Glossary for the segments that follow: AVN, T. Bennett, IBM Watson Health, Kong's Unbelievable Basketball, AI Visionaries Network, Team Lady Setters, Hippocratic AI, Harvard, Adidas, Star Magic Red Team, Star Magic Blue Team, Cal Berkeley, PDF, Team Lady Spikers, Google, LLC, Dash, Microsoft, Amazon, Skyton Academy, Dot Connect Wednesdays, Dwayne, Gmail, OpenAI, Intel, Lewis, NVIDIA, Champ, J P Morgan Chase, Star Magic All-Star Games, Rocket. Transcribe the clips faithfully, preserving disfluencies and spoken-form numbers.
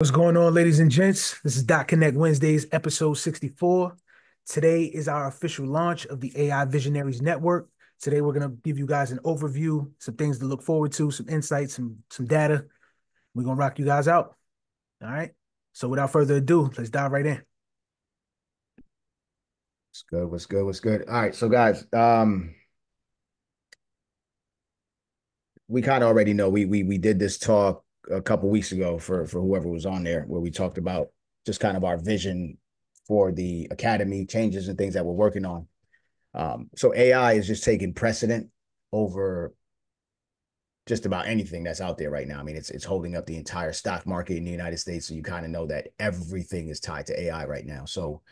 What's going on, ladies and gents? This is Dot Connect Wednesdays, episode sixty-four. Today is our official launch of the A I Visionaries Network. Today, we're going to give you guys an overview, some things to look forward to, some insights, some, some data. We're going to rock you guys out. All right. So without further ado, let's dive right in. What's good? What's good? What's good? All right. So guys, um, we kind of already know we, we, we did this talk a couple of weeks ago for, for whoever was on there, where we talked about just kind of our vision for the academy, changes and things that we're working on. Um, so A I is just taking precedent over just about anything that's out there right now. I mean, it's, it's holding up the entire stock market in the United States. So you kind of know that everything is tied to A I right now. So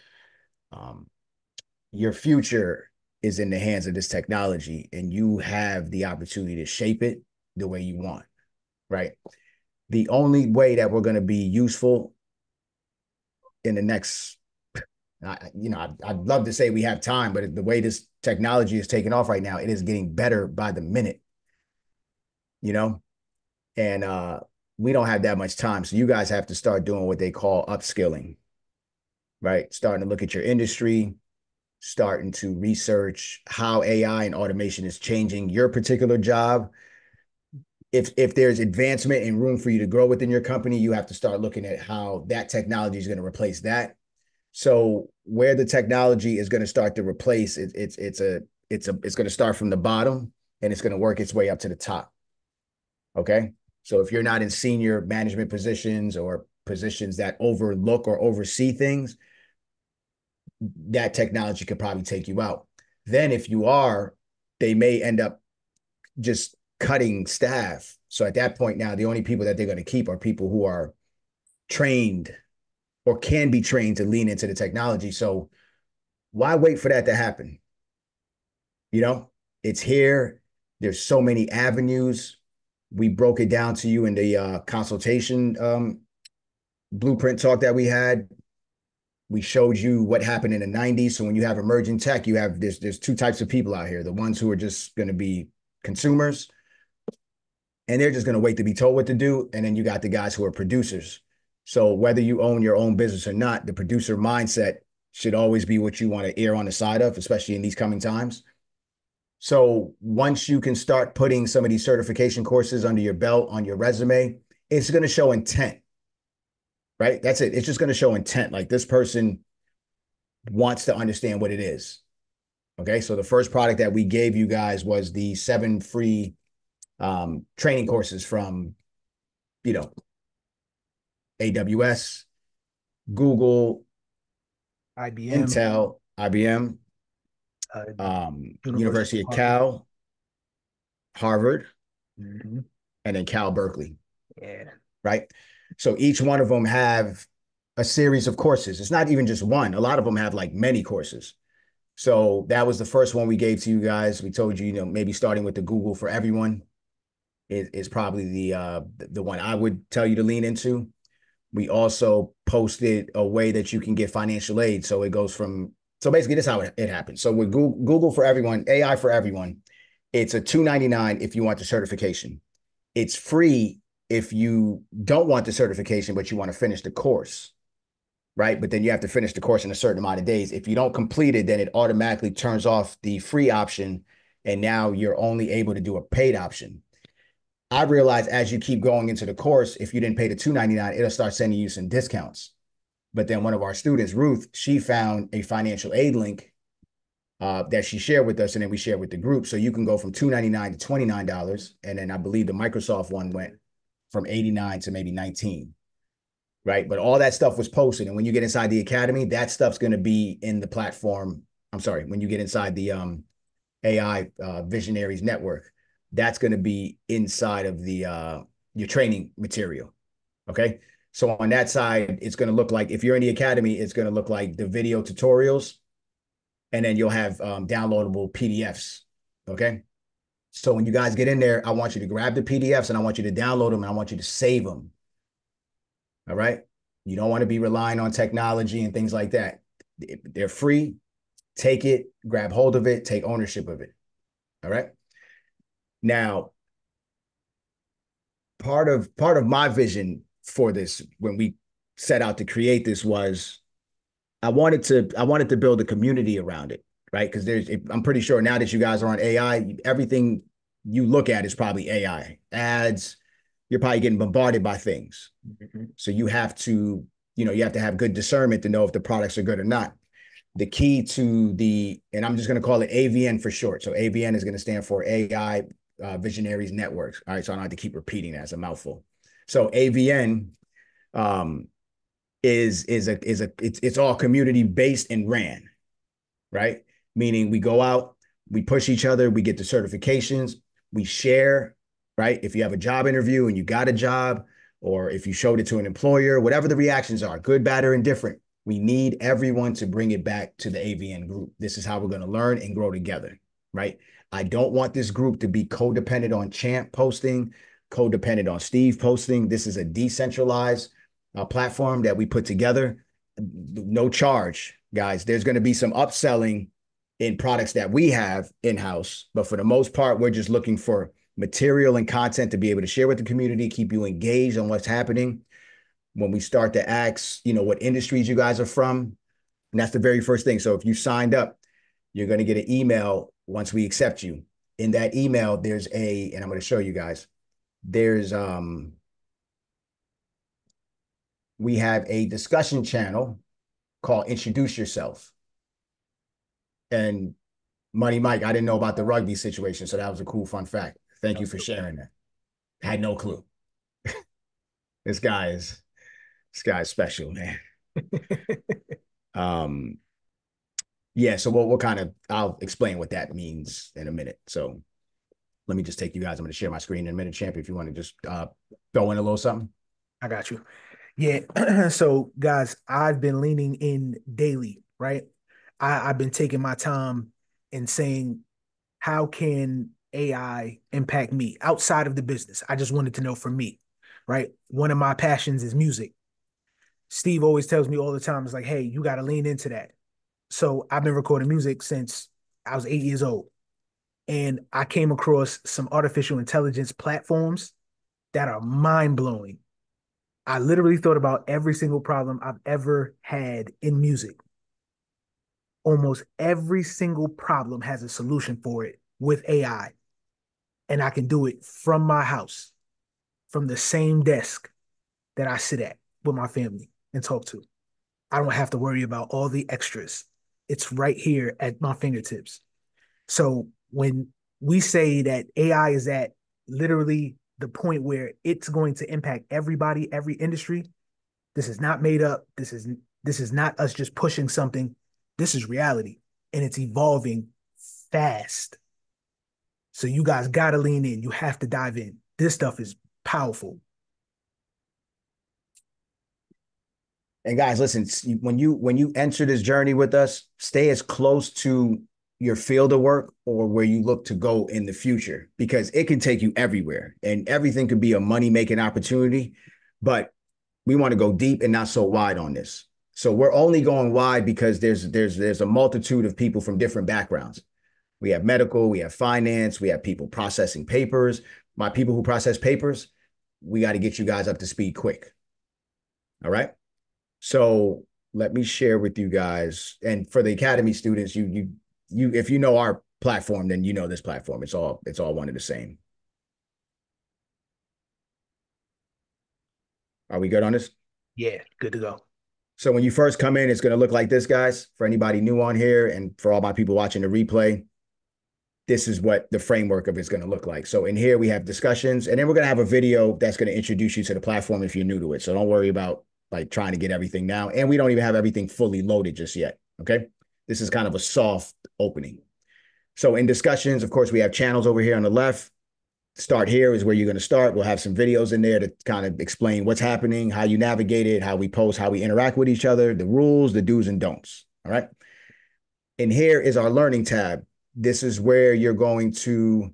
um, your future is in the hands of this technology, and you have the opportunity to shape it the way you want, right? The only way that we're going to be useful in the next, I, you know, I'd, I'd love to say we have time, but the way this technology is taking off right now, it is getting better by the minute, you know, and uh, we don't have that much time. So you guys have to start doing what they call upskilling, right? Starting to look at your industry, starting to research how A I and automation is changing your particular job. If, if there's advancement and room for you to grow within your company, you have to start looking at how that technology is going to replace that. So where the technology is going to start to replace it, it's it's a it's a it's going to start from the bottom, and it's going to work its way up to the top. Okay, so if you're not in senior management positions or positions that overlook or oversee things, that technology could probably take you out. Then if you are, they may end up just cutting staff. So at that point now, the only people that they're going to keep are people who are trained or can be trained to lean into the technology. So why wait for that to happen? You know, it's here. There's so many avenues. We broke it down to you in the uh, consultation um, blueprint talk that we had. We showed you what happened in the nineties. So when you have emerging tech, you have there's, there's two types of people out here. The ones who are just going to be consumers, and they're just going to wait to be told what to do. And then you got the guys who are producers. So whether you own your own business or not, the producer mindset should always be what you want to err on the side of, especially in these coming times. So once you can start putting some of these certification courses under your belt, on your resume, it's going to show intent, right? That's it. It's just going to show intent. Like, this person wants to understand what it is. Okay. So the first product that we gave you guys was the seven free um, training courses from, you know, A W S, Google, I B M, Intel, I B M, uh, um, University, University of Cal, Harvard, mm-hmm. and then Cal Berkeley. Yeah. Right. So each one of them have a series of courses. It's not even just one. A lot of them have like many courses. So that was the first one we gave to you guys. We told you, you know, maybe starting with the Google for Everyone is, is probably the uh, the one I would tell you to lean into. We also posted a way that you can get financial aid. So it goes from, so basically this is how it, it happens. So with Google, Google for Everyone, A I for Everyone, it's a two ninety-nine if you want the certification. It's free if you don't want the certification, but you want to finish the course, right? But then you have to finish the course in a certain amount of days. If you don't complete it, then it automatically turns off the free option, and now you're only able to do a paid option. I realized as you keep going into the course, if you didn't pay the two ninety-nine, it'll start sending you some discounts. But then one of our students, Ruth, she found a financial aid link uh, that she shared with us, and then we shared with the group. So you can go from two ninety-nine to twenty-nine dollars. And then I believe the Microsoft one went from eighty-nine to maybe nineteen, right? But all that stuff was posted. And when you get inside the academy, that stuff's going to be in the platform. I'm sorry, when you get inside the um, A I uh, Visionaries Network, that's going to be inside of the uh, your training material, okay? So on that side, it's going to look like, if you're in the academy, it's going to look like the video tutorials, and then you'll have um, downloadable P D Fs, okay? So when you guys get in there, I want you to grab the P D Fs, and I want you to download them, and I want you to save them, all right? You don't want to be relying on technology and things like that. They're free. Take it, grab hold of it, take ownership of it, all right? Now, part of part of my vision for this when we set out to create this was I wanted to I wanted to build a community around it, right? Because there's I'm pretty sure now that you guys are on A I, everything you look at is probably A I ads. You're probably getting bombarded by things, mm-hmm. so you have to you know you have to have good discernment to know if the products are good or not. The key to the, and I'm just going to call it A V N for short. So A V N is going to stand for A I uh, Visionaries Networks. All right, so I don't have to keep repeating that. It's a mouthful. So A V N um, is is a is a it's it's all community based and ran, right? Meaning we go out, we push each other, we get the certifications, we share, right? If you have a job interview and you got a job, or if you showed it to an employer, whatever the reactions are, good, bad, or indifferent. We need everyone to bring it back to the A V N group. This is how we're going to learn and grow together, right? I don't want this group to be codependent on Champ posting, codependent on Steve posting. This is a decentralized uh, platform that we put together. No charge, guys. There's going to be some upselling in products that we have in-house, but for the most part, we're just looking for material and content to be able to share with the community, keep you engaged on what's happening. When we start to ask, you know, what industries you guys are from, and that's the very first thing. So if you signed up, you're going to get an email once we accept you. In that email, there's a, and I'm going to show you guys, there's, um, we have a discussion channel called Introduce Yourself. And Money Mike, I didn't know about the rugby situation, so that was a cool fun fact. Thank you for sharing that. I had no clue. This guy is... This guy's special, man. um, yeah, so we'll, we'll kind of, I'll explain what that means in a minute. So let me just take you guys, I'm going to share my screen in a minute, Champ, if you want to just uh, throw in a little something. I got you. Yeah, so guys, I've been leaning in daily, right? I, I've been taking my time and saying, how can A I impact me outside of the business? I just wanted to know for me, right? One of my passions is music. Steve always tells me all the time, it's like, hey, you got to lean into that. So I've been recording music since I was eight years old. And I came across some artificial intelligence platforms that are mind-blowing. I literally thought about every single problem I've ever had in music. Almost every single problem has a solution for it with A I. And I can do it from my house, from the same desk that I sit at with my family and talk to. I don't have to worry about all the extras. It's right here at my fingertips. So when we say that A I is at literally the point where it's going to impact everybody, every industry, this is not made up. This is, this is not us just pushing something. This is reality, and it's evolving fast. So you guys got to lean in. You have to dive in. This stuff is powerful. And guys, listen, when you when you enter this journey with us, stay as close to your field of work or where you look to go in the future, because it can take you everywhere and everything could be a money-making opportunity. But we want to go deep and not so wide on this. So we're only going wide because there's there's there's a multitude of people from different backgrounds. We have medical, we have finance, we have people processing papers. My people who process papers, we got to get you guys up to speed quick. All right. So let me share with you guys, and for the Academy students, you you you if you know our platform, then you know this platform. It's all it's all one and the same. Are we good on this? Yeah, good to go. So when you first come in, it's going to look like this, guys. For anybody new on here, and for all my people watching the replay, this is what the framework of it's going to look like. So in here we have discussions, and then we're going to have a video that's going to introduce you to the platform if you're new to it. So don't worry about like trying to get everything now. And we don't even have everything fully loaded just yet, okay? This is kind of a soft opening. So in discussions, of course, we have channels over here on the left. Start here is where you're going to start. We'll have some videos in there to kind of explain what's happening, how you navigate it, how we post, how we interact with each other, the rules, the do's and don'ts, all right? And here is our learning tab. This is where you're going to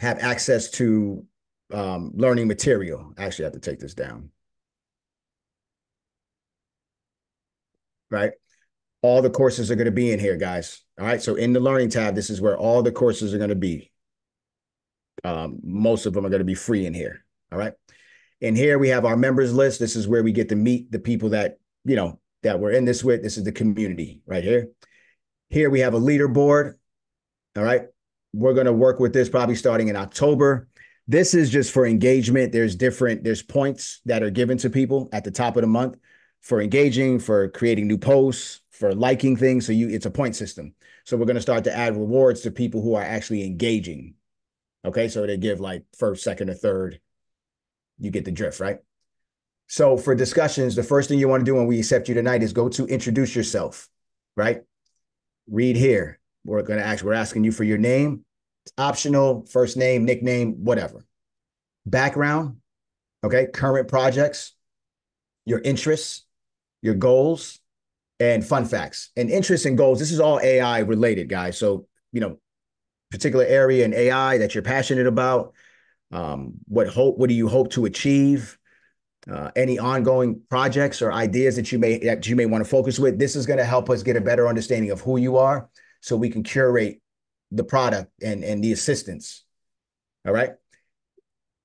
have access to um, learning material. Actually, I have to take this down. Right? All the courses are going to be in here, guys. All right. So in the learning tab, this is where all the courses are going to be. Um, most of them are going to be free in here. All right. And here we have our members list. This is where we get to meet the people that, you know, that we're in this with. This is the community right here. Here we have a leaderboard. All right. We're going to work with this probably starting in October. This is just for engagement. There's different, there's points that are given to people at the top of the month for engaging, for creating new posts, for liking things. So you, it's a point system. So we're going to start to add rewards to people who are actually engaging. Okay. So they give like first, second, or third. You get the drift, right? So for discussions, the first thing you want to do when we accept you tonight is go to introduce yourself, right? Read here. We're going to ask, we're asking you for your name. It's optional, first name, nickname, whatever. Background, okay? Current projects, your interests, your goals, and fun facts. And interests and goals, this is all A I related, guys. So, you know, particular area in A I that you're passionate about. Um, what hope, what do you hope to achieve? Uh, any ongoing projects or ideas that you may, that you may want to focus with. This is going to help us get a better understanding of who you are so we can curate the product and, and the assistance. All right.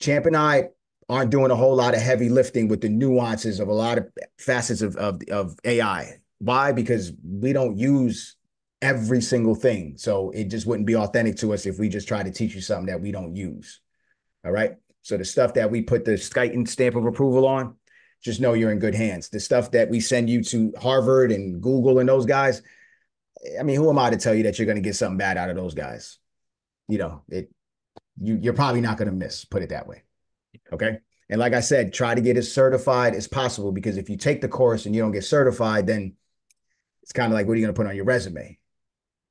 Champ and I aren't doing a whole lot of heavy lifting with the nuances of a lot of facets of, of, of A I. Why? Because we don't use every single thing. So it just wouldn't be authentic to us if we just try to teach you something that we don't use. All right. So the stuff that we put the Skyton stamp of approval on, just know you're in good hands. The stuff that we send you to Harvard and Google and those guys, I mean, who am I to tell you that you're going to get something bad out of those guys? You know, it, you, you're probably not going to miss, put it that way. Okay. And like I said, try to get as certified as possible, because if you take the course and you don't get certified, then it's kind of like, what are you going to put on your resume?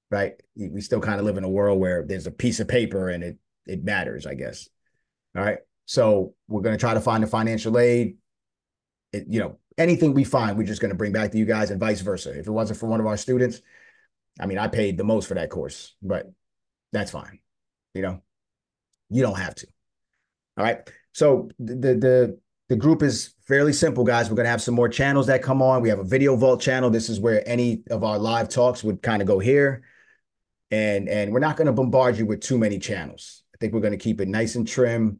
Right. We still kind of live in a world where there's a piece of paper and it, it matters, I guess. All right. So we're going to try to find the financial aid. It, you know, anything we find, we're just going to bring back to you guys and vice versa. If it wasn't for one of our students, I mean, I paid the most for that course, but that's fine. You know, you don't have to. All right. So the, the, the group is fairly simple, guys. We're going to have some more channels that come on. We have a Video Vault channel. This is where any of our live talks would kind of go here. And, and we're not going to bombard you with too many channels. I think we're going to keep it nice and trim,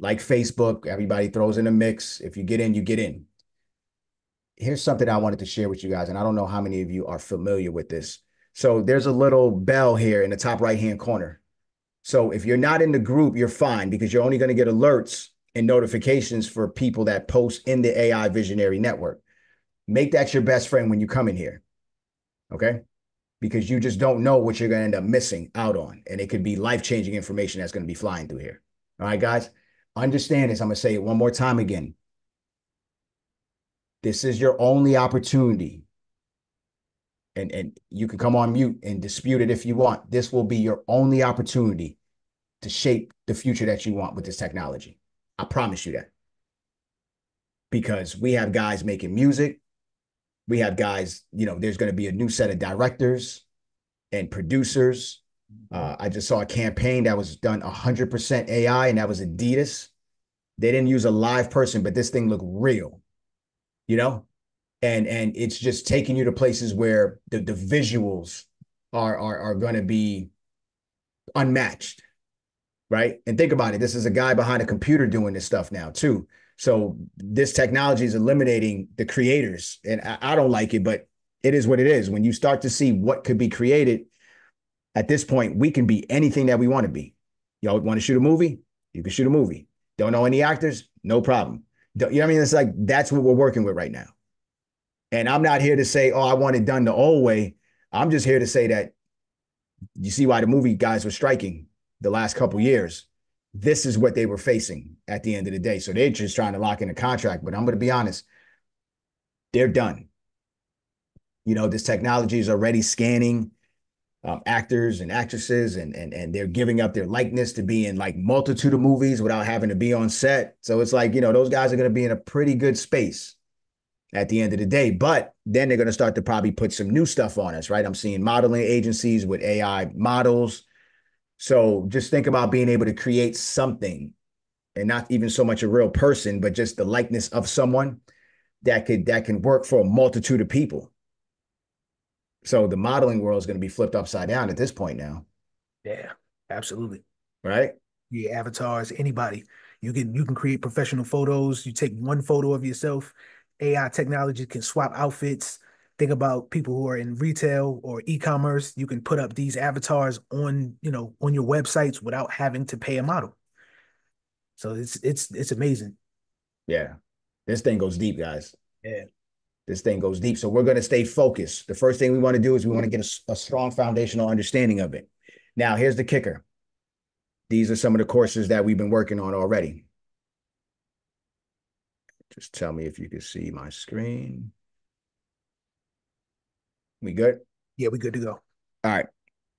like Facebook. Everybody throws in a mix. If you get in, you get in. Here's something I wanted to share with you guys, and I don't know how many of you are familiar with this. So there's a little bell here in the top right-hand corner. So if you're not in the group, you're fine, because you're only going to get alerts and notifications for people that post in the A I Visionary Network. Make that your best friend when you come in here, okay? Because you just don't know what you're going to end up missing out on. And it could be life-changing information that's going to be flying through here. All right, guys, understand this. I'm going to say it one more time again. This is your only opportunity. And, and you can come on mute and dispute it if you want. This will be your only opportunity to shape the future that you want with this technology. I promise you that. Because we have guys making music. We have guys, you know, there's going to be a new set of directors and producers. Uh, I just saw a campaign that was done one hundred percent A I, and that was Adidas. They didn't use a live person, but this thing looked real, you know? And and it's just taking you to places where the, the visuals are, are, are going to be unmatched, right? And think about it. This is a guy behind a computer doing this stuff now, too. So this technology is eliminating the creators, and I, I don't like it, but it is what it is. When you start to see what could be created at this point, we can be anything that we want to be. Y'all want to shoot a movie? You can shoot a movie. Don't know any actors? No problem. Don't, you know what I mean? It's like, that's what we're working with right now. And I'm not here to say, oh, I want it done the old way. I'm just here to say that you see why the movie guys were striking the last couple years. This is what they were facing at the end of the day. So they're just trying to lock in a contract, but I'm going to be honest, they're done. You know, this technology is already scanning um, actors and actresses, and, and, and they're giving up their likeness to be in like multitude of movies without having to be on set. So it's like, you know, those guys are going to be in a pretty good space at the end of the day, but then they're going to start to probably put some new stuff on us, right? I'm seeing modeling agencies with A I models. So just think about being able to create something, and not even so much a real person, but just the likeness of someone that could, that can work for a multitude of people. So the modeling world is going to be flipped upside down at this point now. Yeah, absolutely. Right? Yeah, avatars, anybody, You can you can create professional photos. You take one photo of yourself. A I technology can swap outfits. Think about people who are in retail or e-commerce. You can put up these avatars on, you know, on your websites without having to pay a model. So it's it's it's amazing. Yeah, this thing goes deep, guys. Yeah, this thing goes deep. So we're going to stay focused. The first thing we want to do is we want to get a, a strong foundational understanding of it. Now, here's the kicker. These are some of the courses that we've been working on already. Just tell me if you can see my screen. We good? Yeah, we're good to go. All right.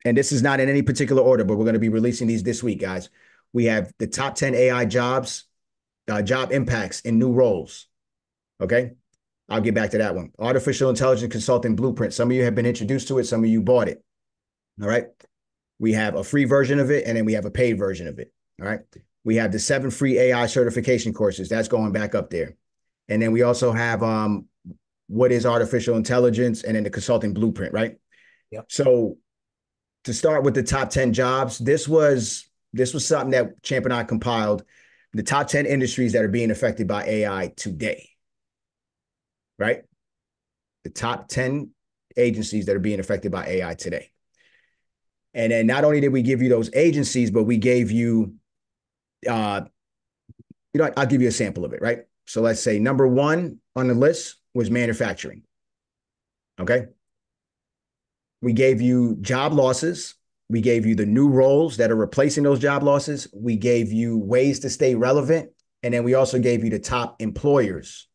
And this is not in any particular order, but we're going to be releasing these this week, guys. We have the top ten A I jobs, uh, job impacts in new roles. Okay. I'll get back to that one. Artificial intelligence consulting blueprint. Some of you have been introduced to it. Some of you bought it. All right. We have a free version of it, and then we have a paid version of it. All right. We have the seven free A I certification courses. That's going back up there. And then we also have um, what is artificial intelligence, and then the consulting blueprint, right? Yep. So to start with the top ten jobs, this was this was something that Champ and I compiled, the top ten industries that are being affected by A I today, right? The top ten agencies that are being affected by A I today. And then not only did we give you those agencies, but we gave you, uh, you know, I'll give you a sample of it, right? So let's say number one on the list was manufacturing, okay? We gave you job losses. We gave you the new roles that are replacing those job losses. We gave you ways to stay relevant. And then we also gave you the top employers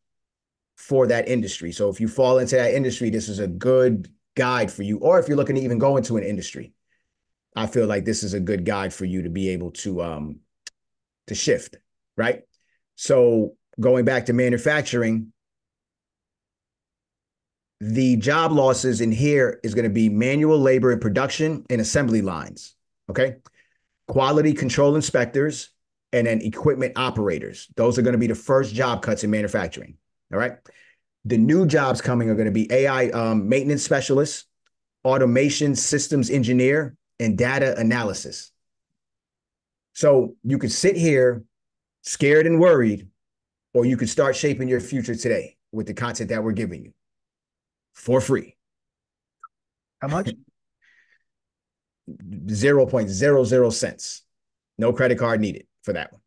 for that industry. So if you fall into that industry, this is a good guide for you. Or if you're looking to even go into an industry, I feel like this is a good guide for you to be able to um, to shift, right? So going back to manufacturing, the job losses in here is going to be manual labor in production and assembly lines, okay? Quality control inspectors, and then equipment operators. Those are going to be the first job cuts in manufacturing, all right? The new jobs coming are going to be A I um, maintenance specialists, automation systems engineer, and data analysis. So you could sit here scared and worried, or you could start shaping your future today with the content that we're giving you for free. How much? zero point zero zero cents. No credit card needed for that one.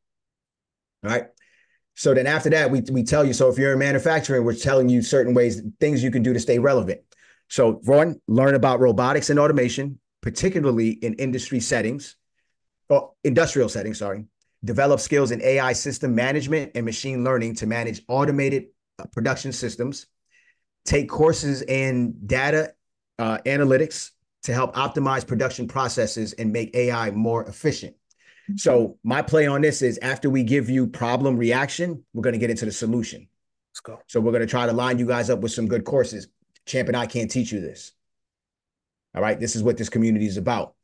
All right. So then after that, we, we tell you, so if you're in manufacturing, we're telling you certain ways, things you can do to stay relevant. So one, learn about robotics and automation, particularly in industry settings, or industrial settings, sorry, develop skills in A I system management and machine learning to manage automated production systems, take courses in data uh, analytics to help optimize production processes and make A I more efficient. Mm-hmm. So my play on this is after we give you problem reaction, we're going to get into the solution. Let's go. So we're going to try to line you guys up with some good courses. Champ and I can't teach you this. All right, this is what this community is about.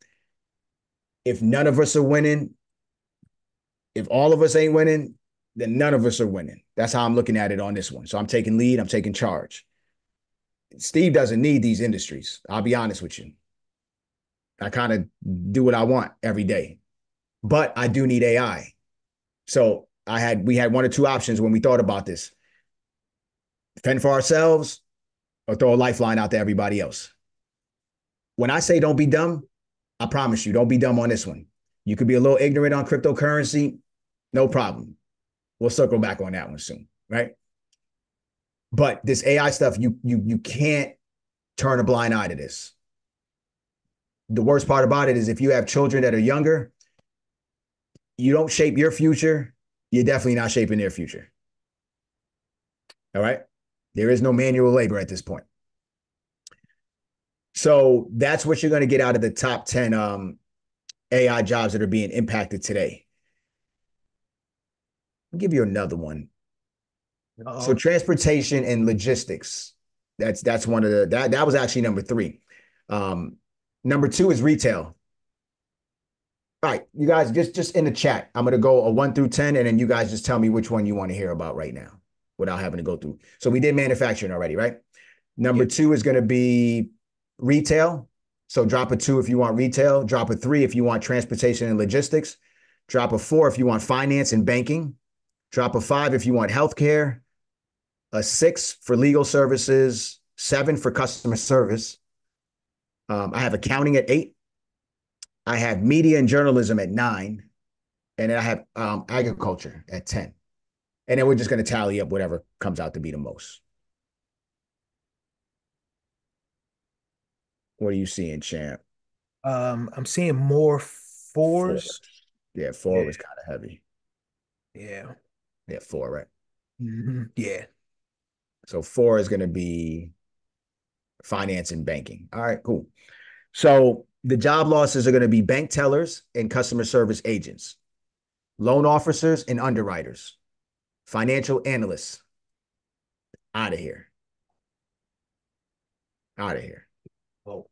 If none of us are winning, if all of us ain't winning, then none of us are winning. That's how I'm looking at it on this one. So I'm taking lead, I'm taking charge. Steve doesn't need these industries. I'll be honest with you. I kind of do what I want every day, but I do need A I. So I had, we had one or two options when we thought about this. Fend for ourselves or throw a lifeline out to everybody else. When I say don't be dumb, I promise you, don't be dumb on this one. You could be a little ignorant on cryptocurrency, no problem. We'll circle back on that one soon, right? But this A I stuff, you you you can't turn a blind eye to this. The worst part about it is if you have children that are younger, you don't shape your future, you're definitely not shaping their future. All right? There is no manual labor at this point. So that's what you're going to get out of the top ten um, A I jobs that are being impacted today. I'll give you another one. Uh-oh. So transportation and logistics. That's that's one of the, that, that was actually number three. Um, number two is retail. All right, you guys, just, just in the chat, I'm going to go a one through ten, and then you guys just tell me which one you want to hear about right now without having to go through. So we did manufacturing already, right? Number yeah. two is going to be retail. So drop a two if you want retail, drop a three if you want transportation and logistics, Drop a four if you want finance and banking. Drop a five if you want healthcare. A six for legal services. Seven for customer service. Um, I have accounting at eight. I have media and journalism at nine. And then I have um, agriculture at ten. And then we're just going to tally up whatever comes out to be the most. What are you seeing, Champ? Um, I'm seeing more fours. Fours. Yeah, four yeah. was kind of heavy. Yeah. Yeah, four, right? Mm-hmm. Yeah. So four is going to be finance and banking. All right, cool. So the job losses are going to be bank tellers and customer service agents, loan officers and underwriters, financial analysts. Out of here. Out of here. Oh.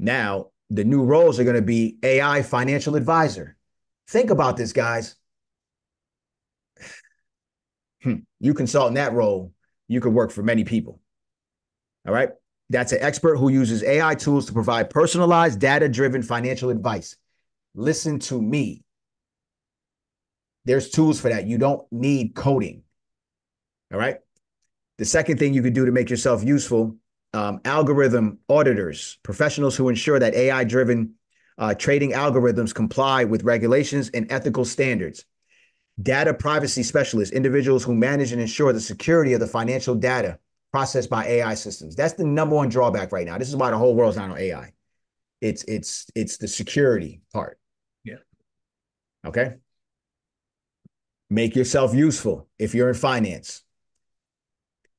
Now, the new roles are going to be A I financial advisor. Think about this, guys. Hmm. You consult in that role, you could work for many people. All right. That's an expert who uses A I tools to provide personalized, data-driven financial advice. Listen to me. There's tools for that. You don't need coding. All right. The second thing you could do to make yourself useful, um, algorithm auditors, professionals who ensure that A I-driven uh, trading algorithms comply with regulations and ethical standards. Data privacy specialists, individuals who manage and ensure the security of the financial data processed by A I systems. That's the number one drawback right now. This is why the whole world's not on A I. It's it's it's the security part. Yeah. Okay. Make yourself useful if you're in finance.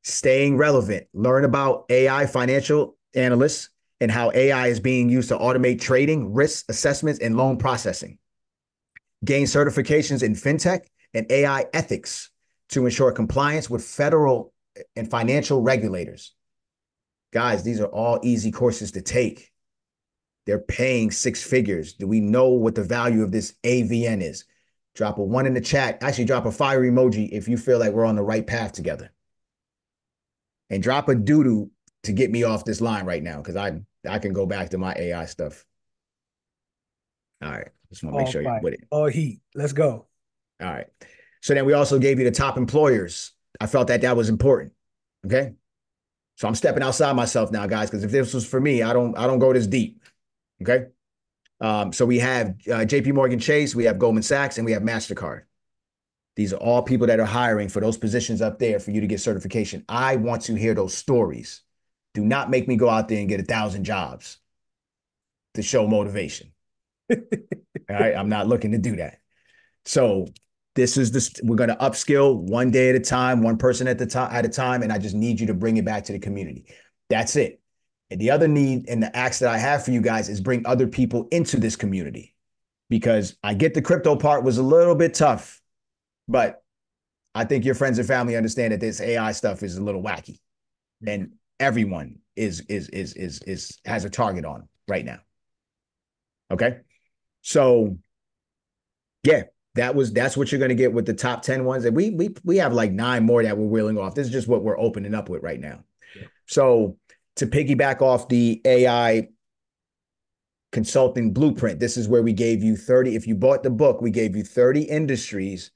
Staying relevant. Learn about A I financial analysts and how A I is being used to automate trading, risk assessments, and loan processing. Gain certifications in fintech and A I ethics to ensure compliance with federal and financial regulators. Guys, these are all easy courses to take. They're paying six figures. Do we know what the value of this A V N is? Drop a one in the chat. Actually, drop a fire emoji if you feel like we're on the right path together. And drop a doo-doo to get me off this line right now, because I, I can go back to my A I stuff. All right. Just want to make all sure fight. You're with it. All heat. Let's go. All right. So then we also gave you the top employers. I felt that that was important. Okay. So I'm stepping outside myself now, guys, because if this was for me, I don't, I don't go this deep. Okay. Um, so we have uh, J P Morgan Chase, we have Goldman Sachs, and we have MasterCard. These are all people that are hiring for those positions up there for you to get certification. I want to hear those stories. Do not make me go out there and get a thousand jobs to show motivation. All right, I'm not looking to do that. So this is this. We're going to upskill one day at a time, one person at the time at a time, and I just need you to bring it back to the community. That's it. And the other need and the ask that I have for you guys is bring other people into this community, because I get the crypto part was a little bit tough, but I think your friends and family understand that this A I stuff is a little wacky, and everyone is is is is is has a target on right now. Okay. So, yeah, that was that's what you're going to get with the top ten ones. And we we we have like nine more that we're wheeling off. This is just what we're opening up with right now. Yeah. So to piggyback off the A I consulting blueprint, this is where we gave you thirty. If you bought the book, we gave you thirty industries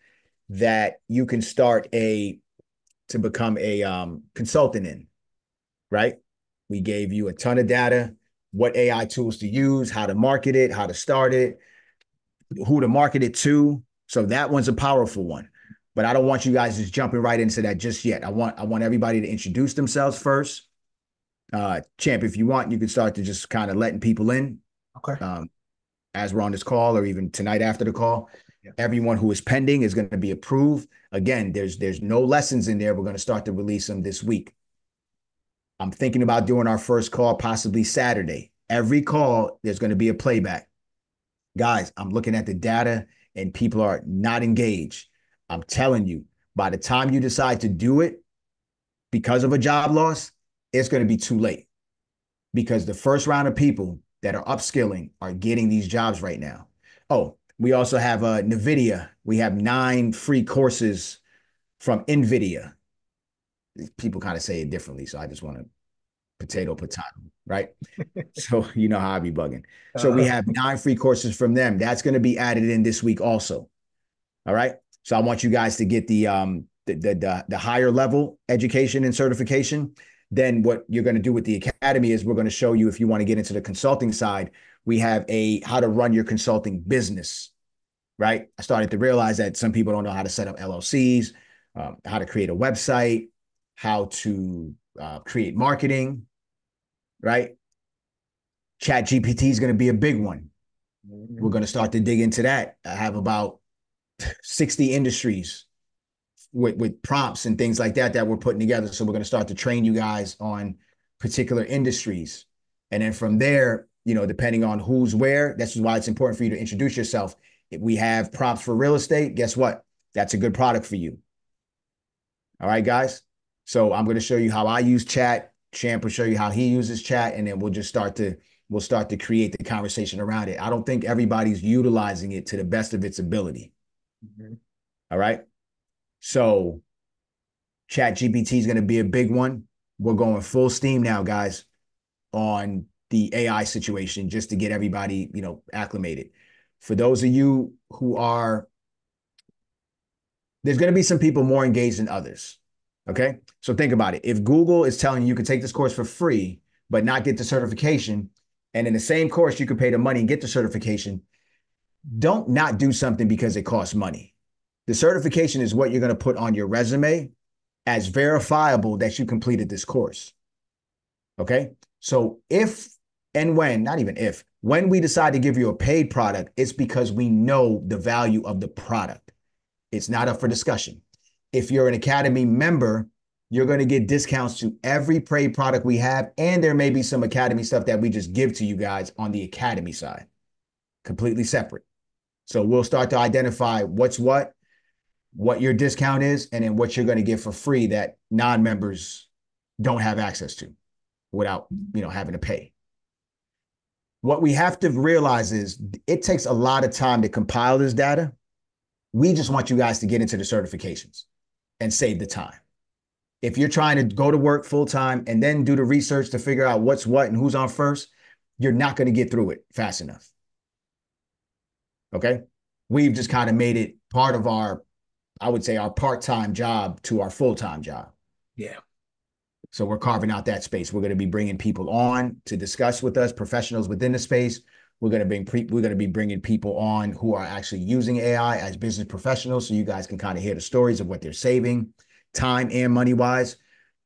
that you can start a to become a um, consultant in. Right. We gave you a ton of data. What A I tools to use, how to market it, how to start it, who to market it to. So that one's a powerful one. But I don't want you guys just jumping right into that just yet. I want I want everybody to introduce themselves first. Uh, Champ, if you want, you can start to just kind of letting people in. Okay. Um, as we're on this call or even tonight after the call. Yeah. Everyone who is pending is going to be approved. Again, there's there's no lessons in there. We're going to start to release them this week. I'm thinking about doing our first call possibly Saturday. Every call, there's going to be a playback. Guys, I'm looking at the data and people are not engaged. I'm telling you, by the time you decide to do it because of a job loss, it's going to be too late, because the first round of people that are upskilling are getting these jobs right now. Oh, we also have uh, NVIDIA. We have nine free courses from NVIDIA. People kind of say it differently, so I just want to potato, potato, right? So you know how I be bugging. So we have nine free courses from them. That's going to be added in this week also. All right. So I want you guys to get the um the the the, the higher level education and certification. Then what you're going to do with the academy is we're going to show you, if you want to get into the consulting side, we have a how to run your consulting business, right? I started to realize that some people don't know how to set up L L Cs, um, how to create a website, how to uh, create marketing, right? Chat G P T is going to be a big one. We're going to start to dig into that. I have about sixty industries with, with prompts and things like that that we're putting together. So we're going to start to train you guys on particular industries. And then from there, you know, depending on who's where, that's why it's important for you to introduce yourself. If we have prompts for real estate, guess what? That's a good product for you. All right, guys. So I'm going to show you how I use chat. Champ will show you how he uses chat, and then we'll just start to, we'll start to create the conversation around it. I don't think everybody's utilizing it to the best of its ability. Mm-hmm. All right. So Chat G P T is going to be a big one. We're going full steam now, guys, on the A I situation, just to get everybody, you know, acclimated. For those of you who are, there's going to be some people more engaged than others. Okay. So think about it. If Google is telling you you can take this course for free, but not get the certification, and in the same course, you could pay the money and get the certification, don't not do something because it costs money. The certification is what you're going to put on your resume as verifiable that you completed this course. Okay. So if, and when, not even if, when we decide to give you a paid product, it's because we know the value of the product. It's not up for discussion. If you're an Academy member, you're going to get discounts to every paid product we have. And there may be some Academy stuff that we just give to you guys on the Academy side, completely separate. So we'll start to identify what's what, what your discount is, and then what you're going to get for free that non-members don't have access to without, you know, having to pay. What we have to realize is it takes a lot of time to compile this data. We just want you guys to get into the certifications and save the time. If you're trying to go to work full time and then do the research to figure out what's what and who's on first, you're not going to get through it fast enough. Okay. We've just kind of made it part of our, I would say, our part-time job to our full-time job. Yeah. So we're carving out that space. We're going to be bringing people on to discuss with us, professionals within the space. We're going to bring pre we're going to be bringing people on who are actually using A I as business professionals, so you guys can kind of hear the stories of what they're saving, time and money-wise.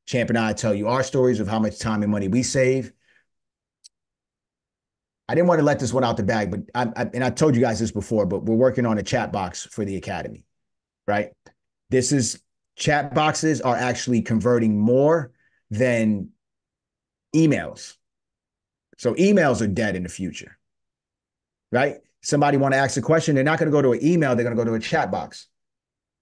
Champ and I tell you our stories of how much time and money we save. I didn't want to let this one out the bag, but I, I and I told you guys this before, but we're working on a chat box for the Academy, right? This is, chat boxes are actually converting more than emails. So emails are dead in the future, right? Somebody want to ask a question, they're not going to go to an email, they're going to go to a chat box.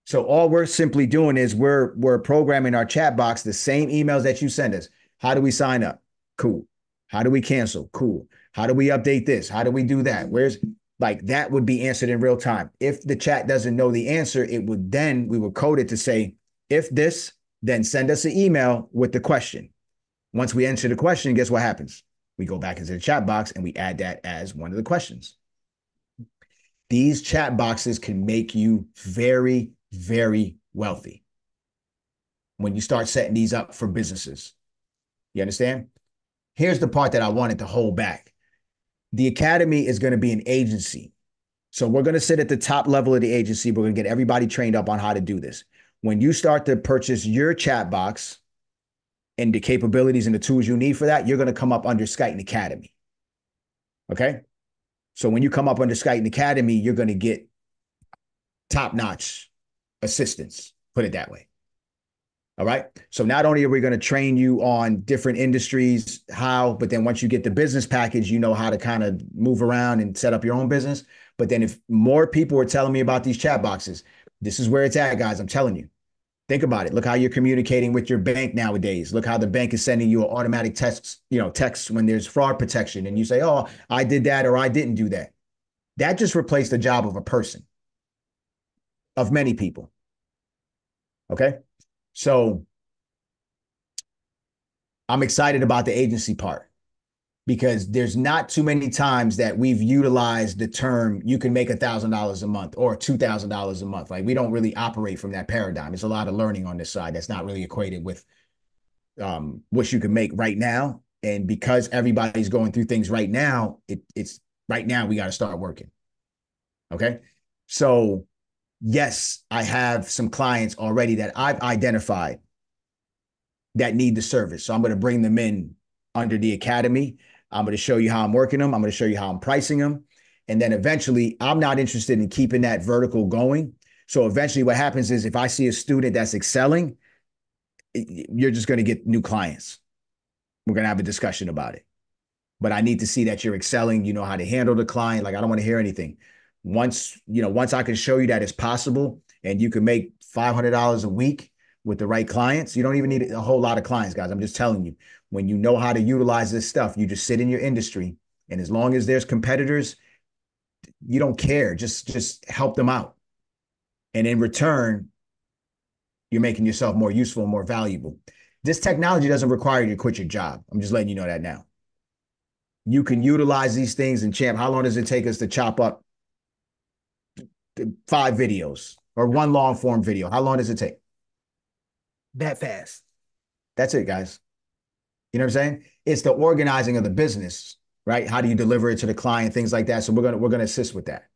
So all we're simply doing is we're, we're programming our chat box, the same emails that you send us. How do we sign up? Cool. How do we cancel? Cool. How do we update this? How do we do that? Where's, like, that would be answered in real time. If the chat doesn't know the answer, it would then, we would code it to say, if this, then send us an email with the question. Once we answer the question, guess what happens? We go back into the chat box and we add that as one of the questions. These chat boxes can make you very, very wealthy when you start setting these up for businesses. You understand? Here's the part that I wanted to hold back. The Academy is going to be an agency. So we're going to sit at the top level of the agency. We're going to get everybody trained up on how to do this. When you start to purchase your chat box and the capabilities and the tools you need for that, you're going to come up under Skyton Academy. Okay? So when you come up under Skyton Academy, you're going to get top-notch assistance, put it that way. All right. So not only are we going to train you on different industries, how, but then once you get the business package, you know how to kind of move around and set up your own business. But then if more people are telling me about these chat boxes, this is where it's at, guys. I'm telling you, think about it. Look how you're communicating with your bank nowadays. Look how the bank is sending you an automatic text, you know, text when there's fraud protection. And you say, oh, I did that, or I didn't do that. That just replaced the job of a person, of many people. Okay. So I'm excited about the agency part, because there's not too many times that we've utilized the term, you can make one thousand dollars a month or two thousand dollars a month. Like, we don't really operate from that paradigm. There's a lot of learning on this side that's not really equated with um, what you can make right now. And because everybody's going through things right now, it, it's right now we got to start working. Okay. So yes, I have some clients already that I've identified that need the service. So I'm going to bring them in under the academy. I'm going to show you how I'm working them. I'm going to show you how I'm pricing them. And then eventually, I'm not interested in keeping that vertical going. So eventually what happens is, if I see a student that's excelling, you're just going to get new clients. We're going to have a discussion about it. But I need to see that you're excelling. You know how to handle the client. Like, I don't want to hear anything. Once, you know, once I can show you that it's possible and you can make five hundred dollars a week with the right clients, you don't even need a whole lot of clients, guys. I'm just telling you, when you know how to utilize this stuff, you just sit in your industry. And as long as there's competitors, you don't care. Just, just help them out. And in return, you're making yourself more useful and more valuable. This technology doesn't require you to quit your job. I'm just letting you know that now. You can utilize these things. And Champ, how long does it take us to chop up five videos or one long form video? How long does it take? That fast. That's it, guys. You know what I'm saying? It's the organizing of the business, right? How do you deliver it to the client, things like that. So we're gonna we're gonna assist with that.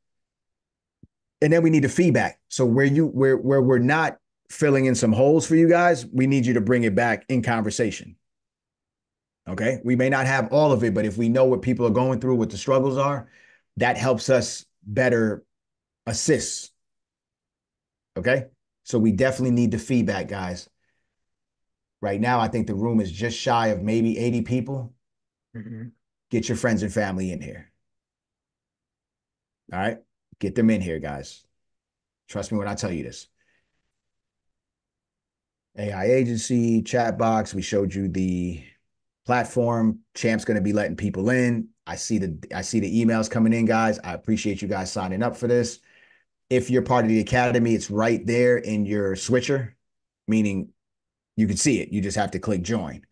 And then we need the feedback. So where you where where we're not filling in some holes for you guys, we need you to bring it back in conversation. Okay? We may not have all of it, but if we know what people are going through, what the struggles are, that helps us better assist. Okay? So we definitely need the feedback, guys. Right now, I think the room is just shy of maybe eighty people. Mm-hmm. Get your friends and family in here. All right? Get them in here, guys. Trust me when I tell you this. A I agency, chat box. We showed you the platform. Champ's going to be letting people in. I see the I see the emails coming in, guys. I appreciate you guys signing up for this. If you're part of the academy, it's right there in your switcher, meaning you can see it. You just have to click join.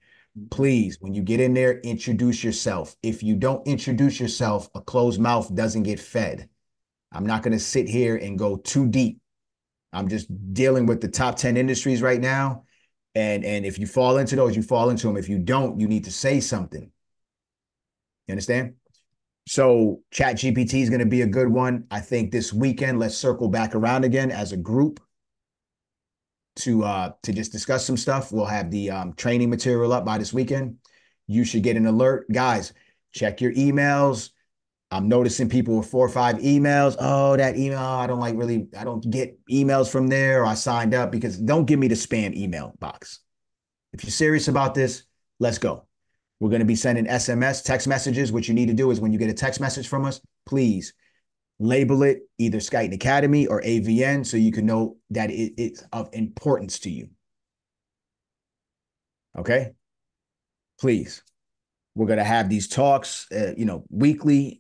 Please, when you get in there, introduce yourself. If you don't introduce yourself, a closed mouth doesn't get fed. I'm not going to sit here and go too deep. I'm just dealing with the top ten industries right now. And, and if you fall into those, you fall into them. If you don't, you need to say something. You understand? So Chat G P T is going to be a good one. I think this weekend, let's circle back around again as a group to uh to just discuss some stuff. We'll have the um, training material up by this weekend. You should get an alert. Guys, check your emails. I'm noticing people with four or five emails. Oh, that email, I don't like really, I don't get emails from there, or I signed up because don't give me the spam email box. If you're serious about this, let's go. We're going to be sending S M S, text messages. What you need to do is when you get a text message from us, please label it either Skyton Academy or A V N so you can know that it, it's of importance to you. Okay? Please. We're going to have these talks, uh, you know, weekly.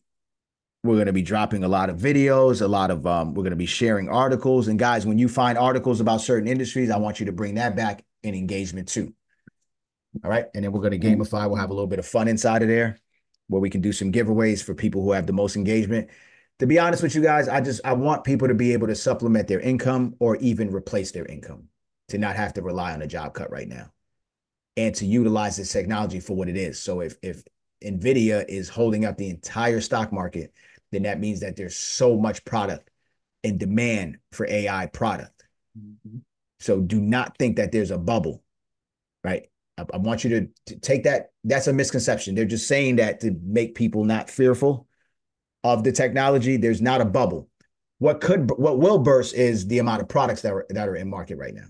We're going to be dropping a lot of videos, a lot of, um, we're going to be sharing articles. And guys, when you find articles about certain industries, I want you to bring that back in engagement too. All right? And then we're going to gamify. We'll have a little bit of fun inside of there where we can do some giveaways for people who have the most engagement. To be honest with you guys, I just, I want people to be able to supplement their income or even replace their income, to not have to rely on a job cut right now, and to utilize this technology for what it is. So if, if NVIDIA is holding up the entire stock market, then that means that there's so much product and demand for A I product. Mm-hmm. So do not think that there's a bubble, right? I, I want you to, to take that. That's a misconception. They're just saying that to make people not fearful of the technology. There's not a bubble. What could, what will burst is the amount of products that are, that are in market right now.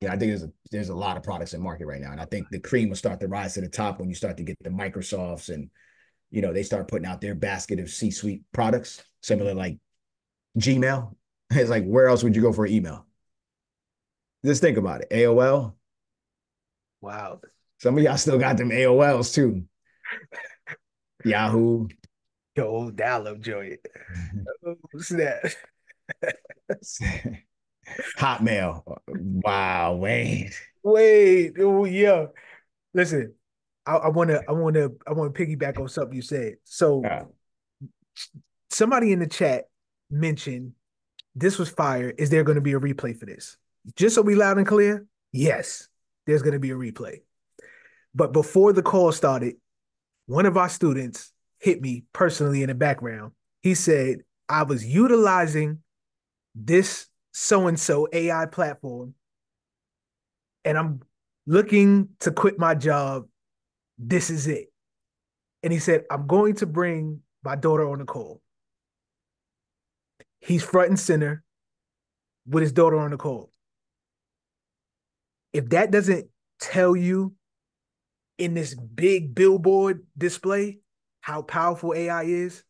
Yeah, I think there's a, there's a lot of products in market right now. And I think the cream will start to rise to the top when you start to get the Microsofts and, you know, they start putting out their basket of C-suite products, similar like Gmail. It's like, where else would you go for email? Just think about it. A O L. Wow. Some of y'all still got them A O Ls too. Yahoo. Yo, old dial-up joint. Oh, snap. Hotmail. Wow, Wayne. Wait. Oh, yeah. Listen, I want to, I want to, I want to piggyback on something you said. So, yeah. Somebody in the chat mentioned this was fire. Is there going to be a replay for this? Just so we loud and clear, yes, there's going to be a replay. But before the call started, one of our students hit me personally in the background. He said, I was utilizing this so-and-so A I platform, and I'm looking to quit my job. This is it. And he said, I'm going to bring my daughter on the call. He's front and center with his daughter on the call. If that doesn't tell you in this big billboard display how powerful A I is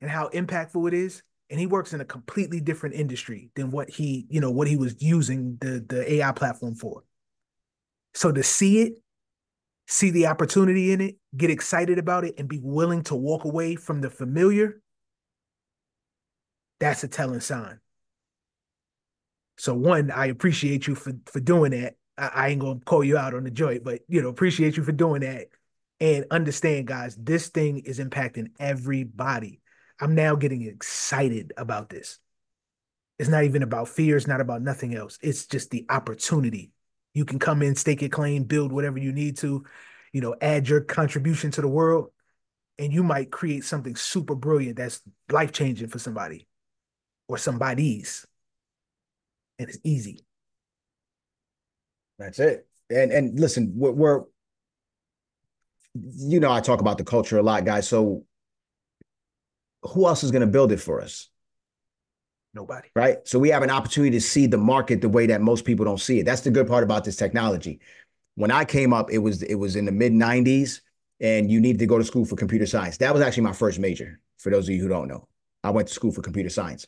and how impactful it is, and he works in a completely different industry than what he, you know, what he was using the, the A I platform for. So to see it, see the opportunity in it, get excited about it, and be willing to walk away from the familiar, that's a telling sign. So one, I appreciate you for, for doing that. I, I ain't going to call you out on the joint, but, you know, appreciate you for doing that. And understand, guys, this thing is impacting everybody. I'm now getting excited about this. It's not even about fear. It's not about nothing else. It's just the opportunity. You can come in, stake your claim, build whatever you need to, you know, add your contribution to the world, and you might create something super brilliant that's life-changing for somebody or somebody's. And it's easy. That's it. And and listen, we're, we're, you know, I talk about the culture a lot, guys. So who else is going to build it for us? Nobody. Right? So we have an opportunity to see the market the way that most people don't see it. That's the good part about this technology. When I came up, it was, it was in the mid nineties, and you needed to go to school for computer science. That was actually my first major, for those of you who don't know. I went to school for computer science.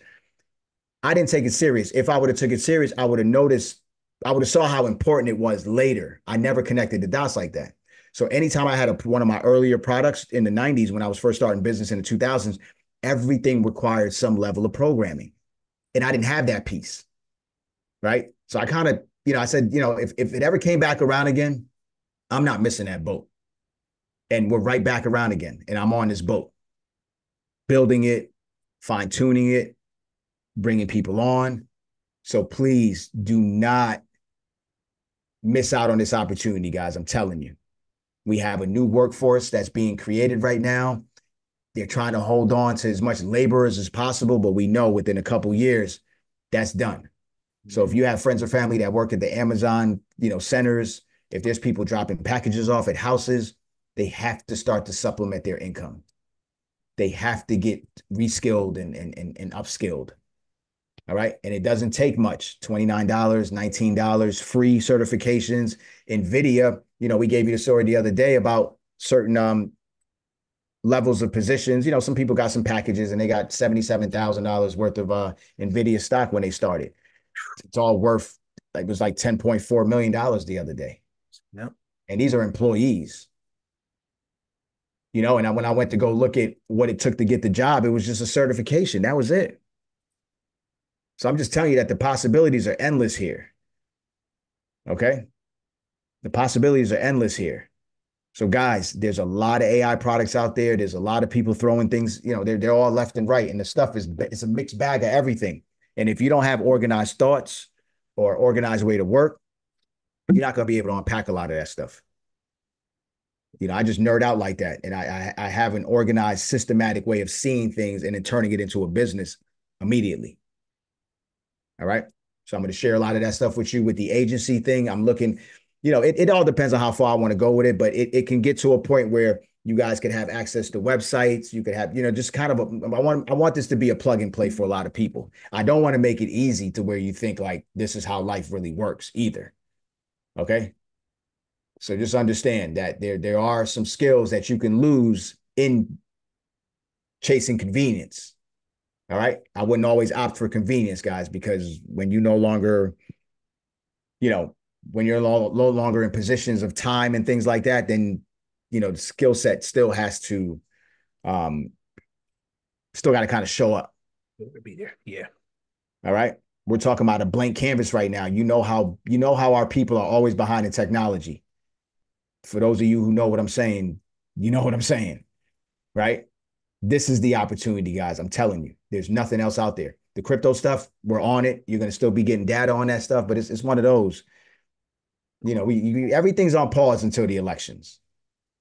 I didn't take it serious. If I would have took it serious, I would have noticed, I would have saw how important it was later. I never connected the dots like that. So anytime I had a, one of my earlier products in the nineties, when I was first starting business in the two thousands, everything required some level of programming. And I didn't have that piece, right? So I kind of, you know, I said, you know, if, if it ever came back around again, I'm not missing that boat. And we're right back around again. And I'm on this boat, building it, fine-tuning it, bringing people on. So please do not miss out on this opportunity, guys. I'm telling you, we have a new workforce that's being created right now. They're trying to hold on to as much laborers as possible, but we know within a couple years, that's done. So if you have friends or family that work at the Amazon, you know, centers, if there's people dropping packages off at houses, they have to start to supplement their income. They have to get reskilled and, and, and, and upskilled. All right. And it doesn't take much. twenty-nine dollars, nineteen dollars, free certifications. NVIDIA, you know, we gave you the story the other day about certain, um, levels of positions. You know, some people got some packages and they got seventy-seven thousand dollars worth of uh, NVIDIA stock when they started. It's all worth, it was like ten point four million dollars the other day. Yep. And these are employees. You know, and I, when I went to go look at what it took to get the job, it was just a certification. That was it. So I'm just telling you that the possibilities are endless here. Okay? The possibilities are endless here. So guys, there's a lot of A I products out there. There's a lot of people throwing things, you know, they're, they're all left and right. And the stuff is, it's a mixed bag of everything. And if you don't have organized thoughts or organized way to work, you're not going to be able to unpack a lot of that stuff. You know, I just nerd out like that. And I, I, I have an organized, systematic way of seeing things and then turning it into a business immediately. All right. So I'm going to share a lot of that stuff with you with the agency thing. I'm looking... You know, it, it all depends on how far I want to go with it, but it, it can get to a point where you guys can have access to websites. You could have, you know, just kind of, a, I want I want this to be a plug and play for a lot of people. I don't want to make it easy to where you think like, this is how life really works either. Okay. So just understand that there, there are some skills that you can lose in chasing convenience. All right. I wouldn't always opt for convenience, guys, because when you no longer, you know, when you're no longer in positions of time and things like that, then, you know, the skill set still has to, um, still got to kind of show up. Be there. Yeah. All right. We're talking about a blank canvas right now. You know how, you know how our people are always behind in technology. For those of you who know what I'm saying, you know what I'm saying, right? This is the opportunity, guys. I'm telling you, there's nothing else out there. The crypto stuff, we're on it. You're going to still be getting data on that stuff, but it's, it's one of those, you know, we, you, everything's on pause until the elections.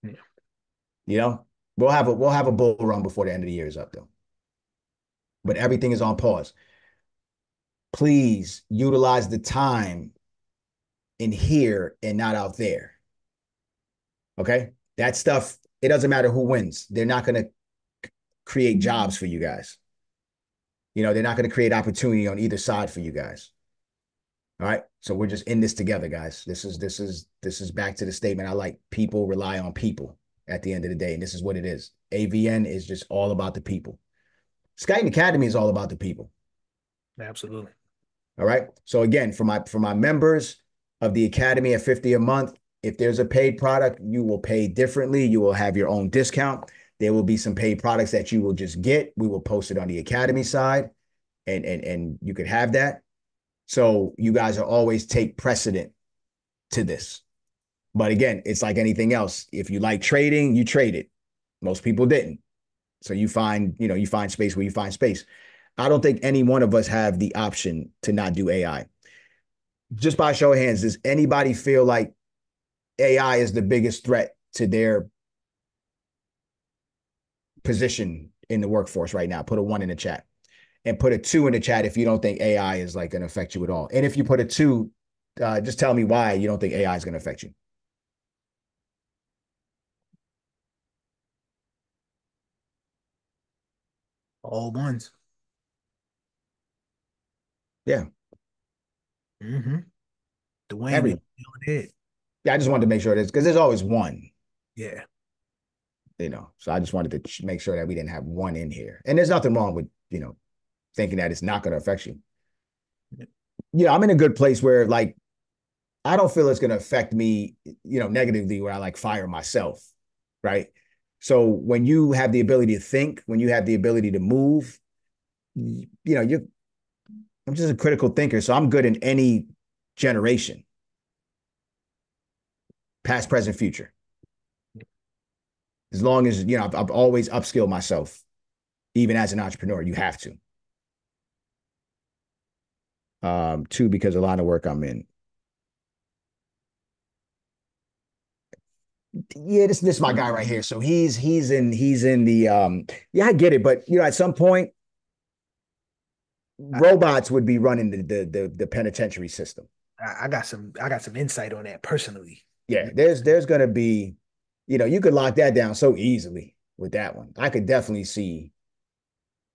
Yeah. You know, we'll have a, we'll have a bull run before the end of the year is up though. But everything is on pause. Please utilize the time in here and not out there. Okay? That stuff, it doesn't matter who wins. They're not going to create jobs for you guys. You know, they're not going to create opportunity on either side for you guys. All right? So we're just in this together, guys. This is this is this is back to the statement I like. People rely on people at the end of the day, and this is what it is. A V N is just all about the people. Skyton Academy is all about the people. Absolutely. All right. So again, for my for my members of the Academy at fifty a month, if there's a paid product, you will pay differently. You will have your own discount. There will be some paid products that you will just get. We will post it on the Academy side, and and and you could have that. So you guys are always take precedent to this. But again, it's like anything else. If you like trading, you trade it. Most people didn't. So you find, you know, you find space where you find space. I don't think any one of us have the option to not do A I. Just by show of hands, does anybody feel like A I is the biggest threat to their position in the workforce right now? Put a one in the chat and put a two in the chat if you don't think A I is like going to affect you at all. And if you put a two, uh, just tell me why you don't think A I is going to affect you. All ones. Yeah. Mm-hmm. Dwayne. Everything. It. Yeah, I just wanted to make sure that's because there's always one. Yeah. You know, so I just wanted to make sure that we didn't have one in here. And there's nothing wrong with, you know, thinking that it's not going to affect you. Yeah. Yeah, I'm in a good place where, like, I don't feel it's going to affect me, you know, negatively where I, like, fire myself, right? So when you have the ability to think, when you have the ability to move, you know, you're, I'm just a critical thinker. So I'm good in any generation, past, present, future. As long as, you know, I've, I've always upskilled myself, even as an entrepreneur, you have to. Um, two, because a lot of work I'm in. Yeah, this this my guy right here. So he's he's in he's in the um yeah, I get it, but you know, at some point robots would be running the the the, the penitentiary system. I got some I got some insight on that personally. Yeah, there's there's gonna be, you know, you could lock that down so easily with that one. I could definitely see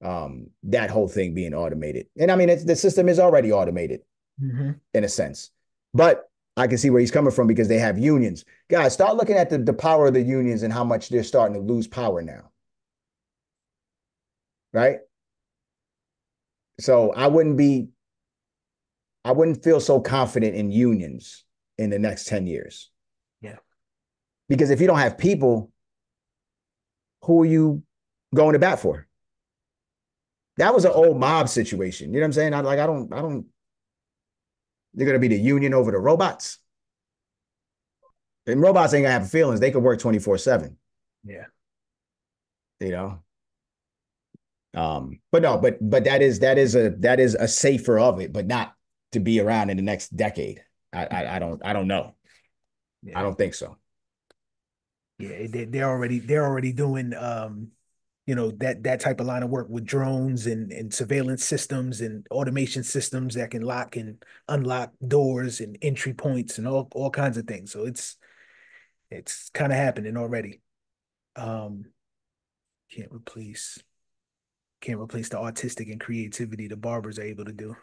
um that whole thing being automated. And I mean, it's, the system is already automated mm-hmm. in a sense, but I can see where he's coming from because they have unions. Guys, start looking at the, the power of the unions and how much they're starting to lose power now. Right? So I wouldn't be, I wouldn't feel so confident in unions in the next ten years. Yeah. Because if you don't have people, who are you going to bat for? That was an old mob situation. You know what I'm saying? I like, I don't, I don't. They're going to be the union over the robots. And robots ain't going to have feelings. They could work twenty-four seven. Yeah. You know? Um, but no, but but that is that is a that is a safer of it, but not to be around in the next decade. I I, I don't I don't know. Yeah. I don't think so. Yeah, they they're already they're already doing um you know, that that type of line of work with drones and, and surveillance systems and automation systems that can lock and unlock doors and entry points and all, all kinds of things. So it's it's kind of happening already. Um, can't replace can't replace the artistic and creativity the barbers are able to do.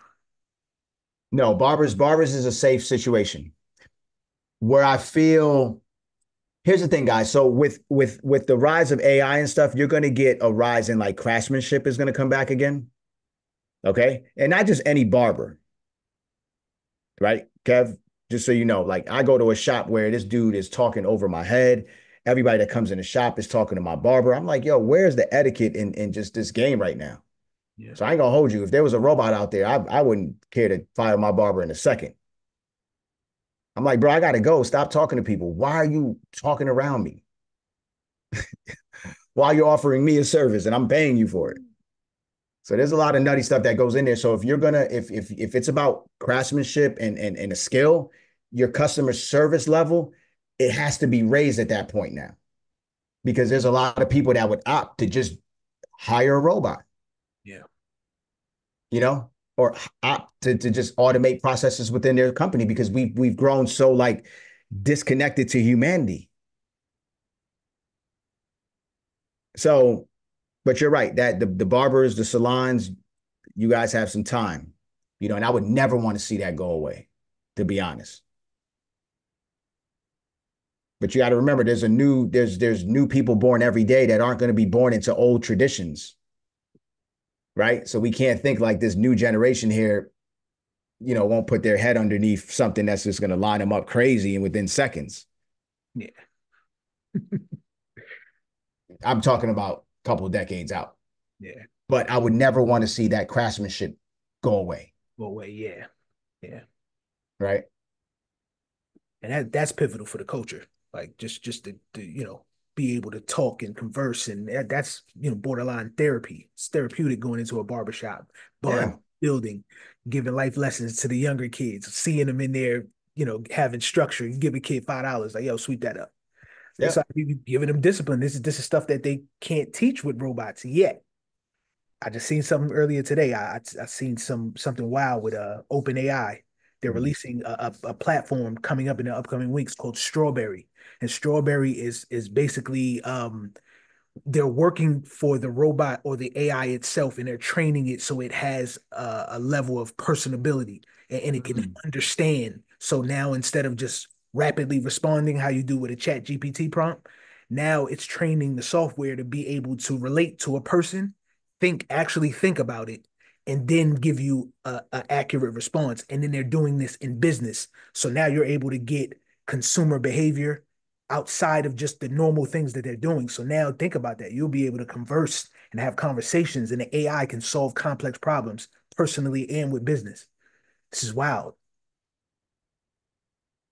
No, barbers barbers is a safe situation where I feel. Here's the thing, guys. So with with with the rise of A I and stuff, you're going to get a rise in like craftsmanship is going to come back again. Okay. And not just any barber. Right, Kev? Just so you know, like I go to a shop where this dude is talking over my head. Everybody that comes in the shop is talking to my barber. I'm like, yo, where's the etiquette in, in just this game right now? Yeah. So I ain't going to hold you. If there was a robot out there, I, I wouldn't care to fire my barber in a second. I'm like, bro, I got to go. Stop talking to people. Why are you talking around me? While you're offering me a service and I'm paying you for it. So there's a lot of nutty stuff that goes in there. So if you're going to, if if if it's about craftsmanship and, and, and a skill, your customer service level, it has to be raised at that point now. Because there's a lot of people that would opt to just hire a robot. Yeah. You know, or opt to, to just automate processes within their company because we've, we've grown so like disconnected to humanity. So, but you're right that the, the barbers, the salons, you guys have some time, you know, and I would never want to see that go away, to be honest. But you got to remember, there's a new, there's, there's new people born every day that aren't going to be born into old traditions. Right. So we can't think like this new generation here, you know, won't put their head underneath something that's just going to line them up crazy and within seconds. Yeah. I'm talking about a couple of decades out. Yeah. But I would never want to see that craftsmanship go away. Go away. Yeah. Yeah. Right. And that that's pivotal for the culture. Like just, just to, to, you know, be able to talk and converse. And that, that's, you know, borderline therapy. It's therapeutic going into a barbershop, bar, yeah. building, giving life lessons to the younger kids, seeing them in there, you know, having structure. You give a kid five dollars, like, yo, sweep that up. Yeah. It's like you're giving them discipline. This is, this is stuff that they can't teach with robots yet. I just seen something earlier today. I, I, I seen some, something wild with uh, OpenAI. They're releasing a, a, a platform coming up in the upcoming weeks called Strawberry. And Strawberry is is basically, um, they're working for the robot or the A I itself, and they're training it so it has a, a level of personability and, and it can mm-hmm. understand. So now instead of just rapidly responding how you do with a chat G P T prompt, now it's training the software to be able to relate to a person, think actually think about it, and then give you a, a accurate response. And then they're doing this in business. So now you're able to get consumer behavior outside of just the normal things that they're doing. So now think about that. You'll be able to converse and have conversations, and the A I can solve complex problems personally and with business. This is wild.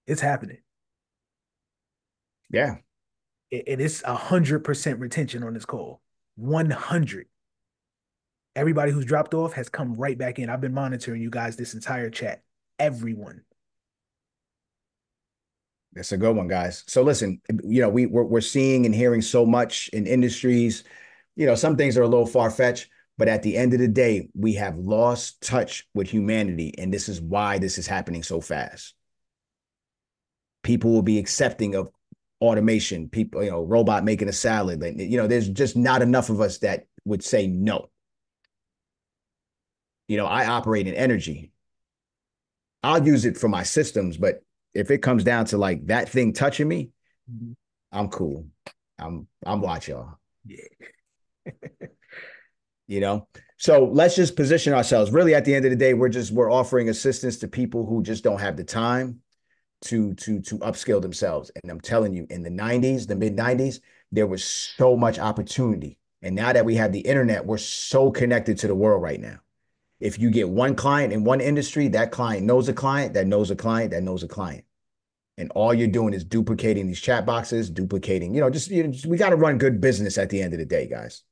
It's happening. Yeah. It, it is one hundred percent retention on this call. one hundred. Everybody who's dropped off has come right back in. I've been monitoring you guys this entire chat. Everyone. That's a good one, guys. So listen, you know, we, we're, we're seeing and hearing so much in industries. You know, some things are a little far-fetched, but at the end of the day, we have lost touch with humanity, and this is why this is happening so fast. People will be accepting of automation, people, you know, robot making a salad. You know, there's just not enough of us that would say no. You know, I operate in energy. I'll use it for my systems, but if it comes down to like that thing touching me, mm-hmm. I'm cool. I'm I'm watch y'all. Yeah. You know, so let's just position ourselves. Really, at the end of the day, we're just we're offering assistance to people who just don't have the time to to to upskill themselves. And I'm telling you, in the nineties, the mid nineties, there was so much opportunity. And now that we have the internet, we're so connected to the world right now. If you get one client in one industry, that client knows a client, that knows a client, that knows a client. And all you're doing is duplicating these chat boxes, duplicating, you know, just, you know, just we got to run good business at the end of the day, guys.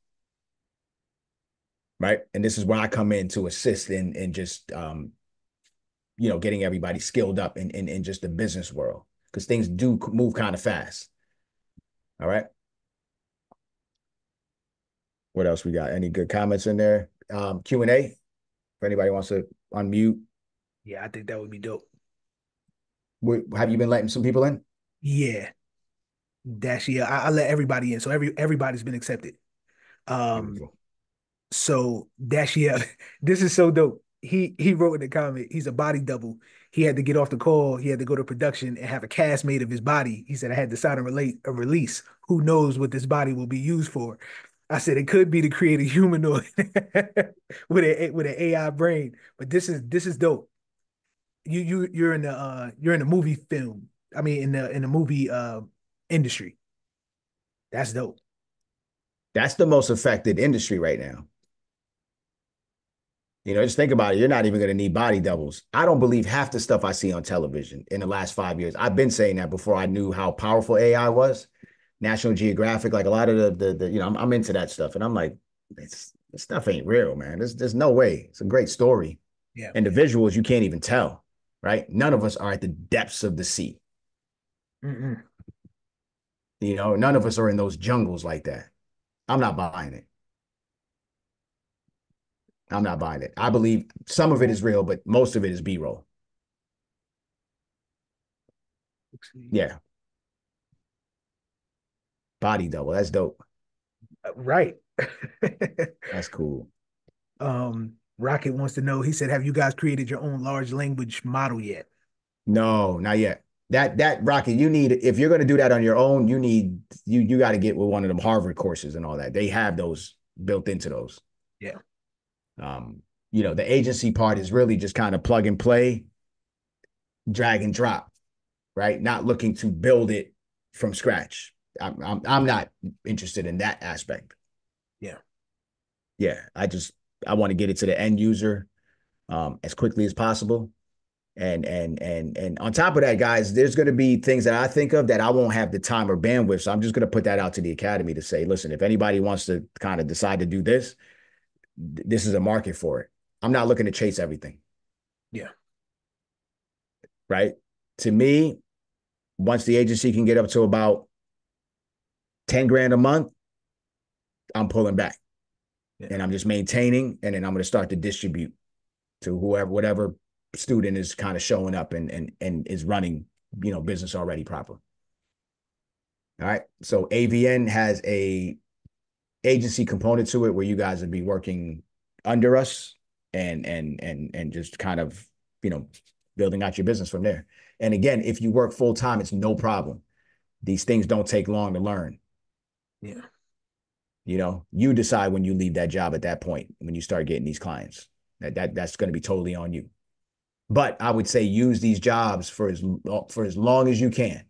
Right. And this is where I come in to assist in, in just, um, you know, getting everybody skilled up in, in, in just the business world, because things do move kind of fast. All right. What else we got? Any good comments in there? Um, Q and A. If anybody wants to unmute. Yeah, I think that would be dope. What, have you been letting some people in? Yeah. Dash, yeah, I, I let everybody in. So every everybody's been accepted. Um, so Dash, yeah, this is so dope. He he wrote in the comment, he's a body double. He had to get off the call. He had to go to production and have a cast made of his body. He said, I had to sign a, relate, a release. Who knows what this body will be used for? I said it could be to create a humanoid with a with an A I brain, but this is this is dope. You you you're in the uh, you're in the movie film. I mean, in the in the movie uh, industry. That's dope. That's the most affected industry right now. You know, just think about it. You're not even going to need body doubles. I don't believe half the stuff I see on television in the last five years. I've been saying that before I knew how powerful A I was. National Geographic, like a lot of the, the, the you know, I'm, I'm into that stuff. And I'm like, this, this stuff ain't real, man. There's, there's no way. It's a great story. Yeah. And the visuals, you can't even tell, right? None of us are at the depths of the sea. Mm-mm. You know, none of us are in those jungles like that. I'm not buying it. I'm not buying it. I believe some of it is real, but most of it is B-roll. Yeah. Body double. That's dope. Right. That's cool. Um, Rocket wants to know, he said, have you guys created your own large language model yet? No, not yet. That, that Rocket, you need, if you're going to do that on your own, you need, you, you got to get with one of them Harvard courses and all that. They have those built into those. Yeah. Um, you know, the agency part is really just kind of plug and play, drag and drop, right? Not looking to build it from scratch. I'm, I'm, I'm not interested in that aspect. Yeah. Yeah. I just, I want to get it to the end user, um, as quickly as possible. And, and, and, and on top of that, guys, there's going to be things that I think of that I won't have the time or bandwidth. So I'm just going to put that out to the academy to say, listen, if anybody wants to kind of decide to do this, this is a market for it. I'm not looking to chase everything. Yeah. Right. To me, once the agency can get up to about ten grand a month, I'm pulling back. Yeah. And I'm just maintaining. And then I'm going to start to distribute to whoever, whatever student is kind of showing up and, and, and is running, you know, business already proper. All right. So A V N has a agency component to it where you guys would be working under us and and and and just kind of, you know, building out your business from there. And again, if you work full time, it's no problem. These things don't take long to learn. Yeah. You know, you decide when you leave that job at that point, when you start getting these clients. That that that's going to be totally on you. But I would say use these jobs for as for as long as you can.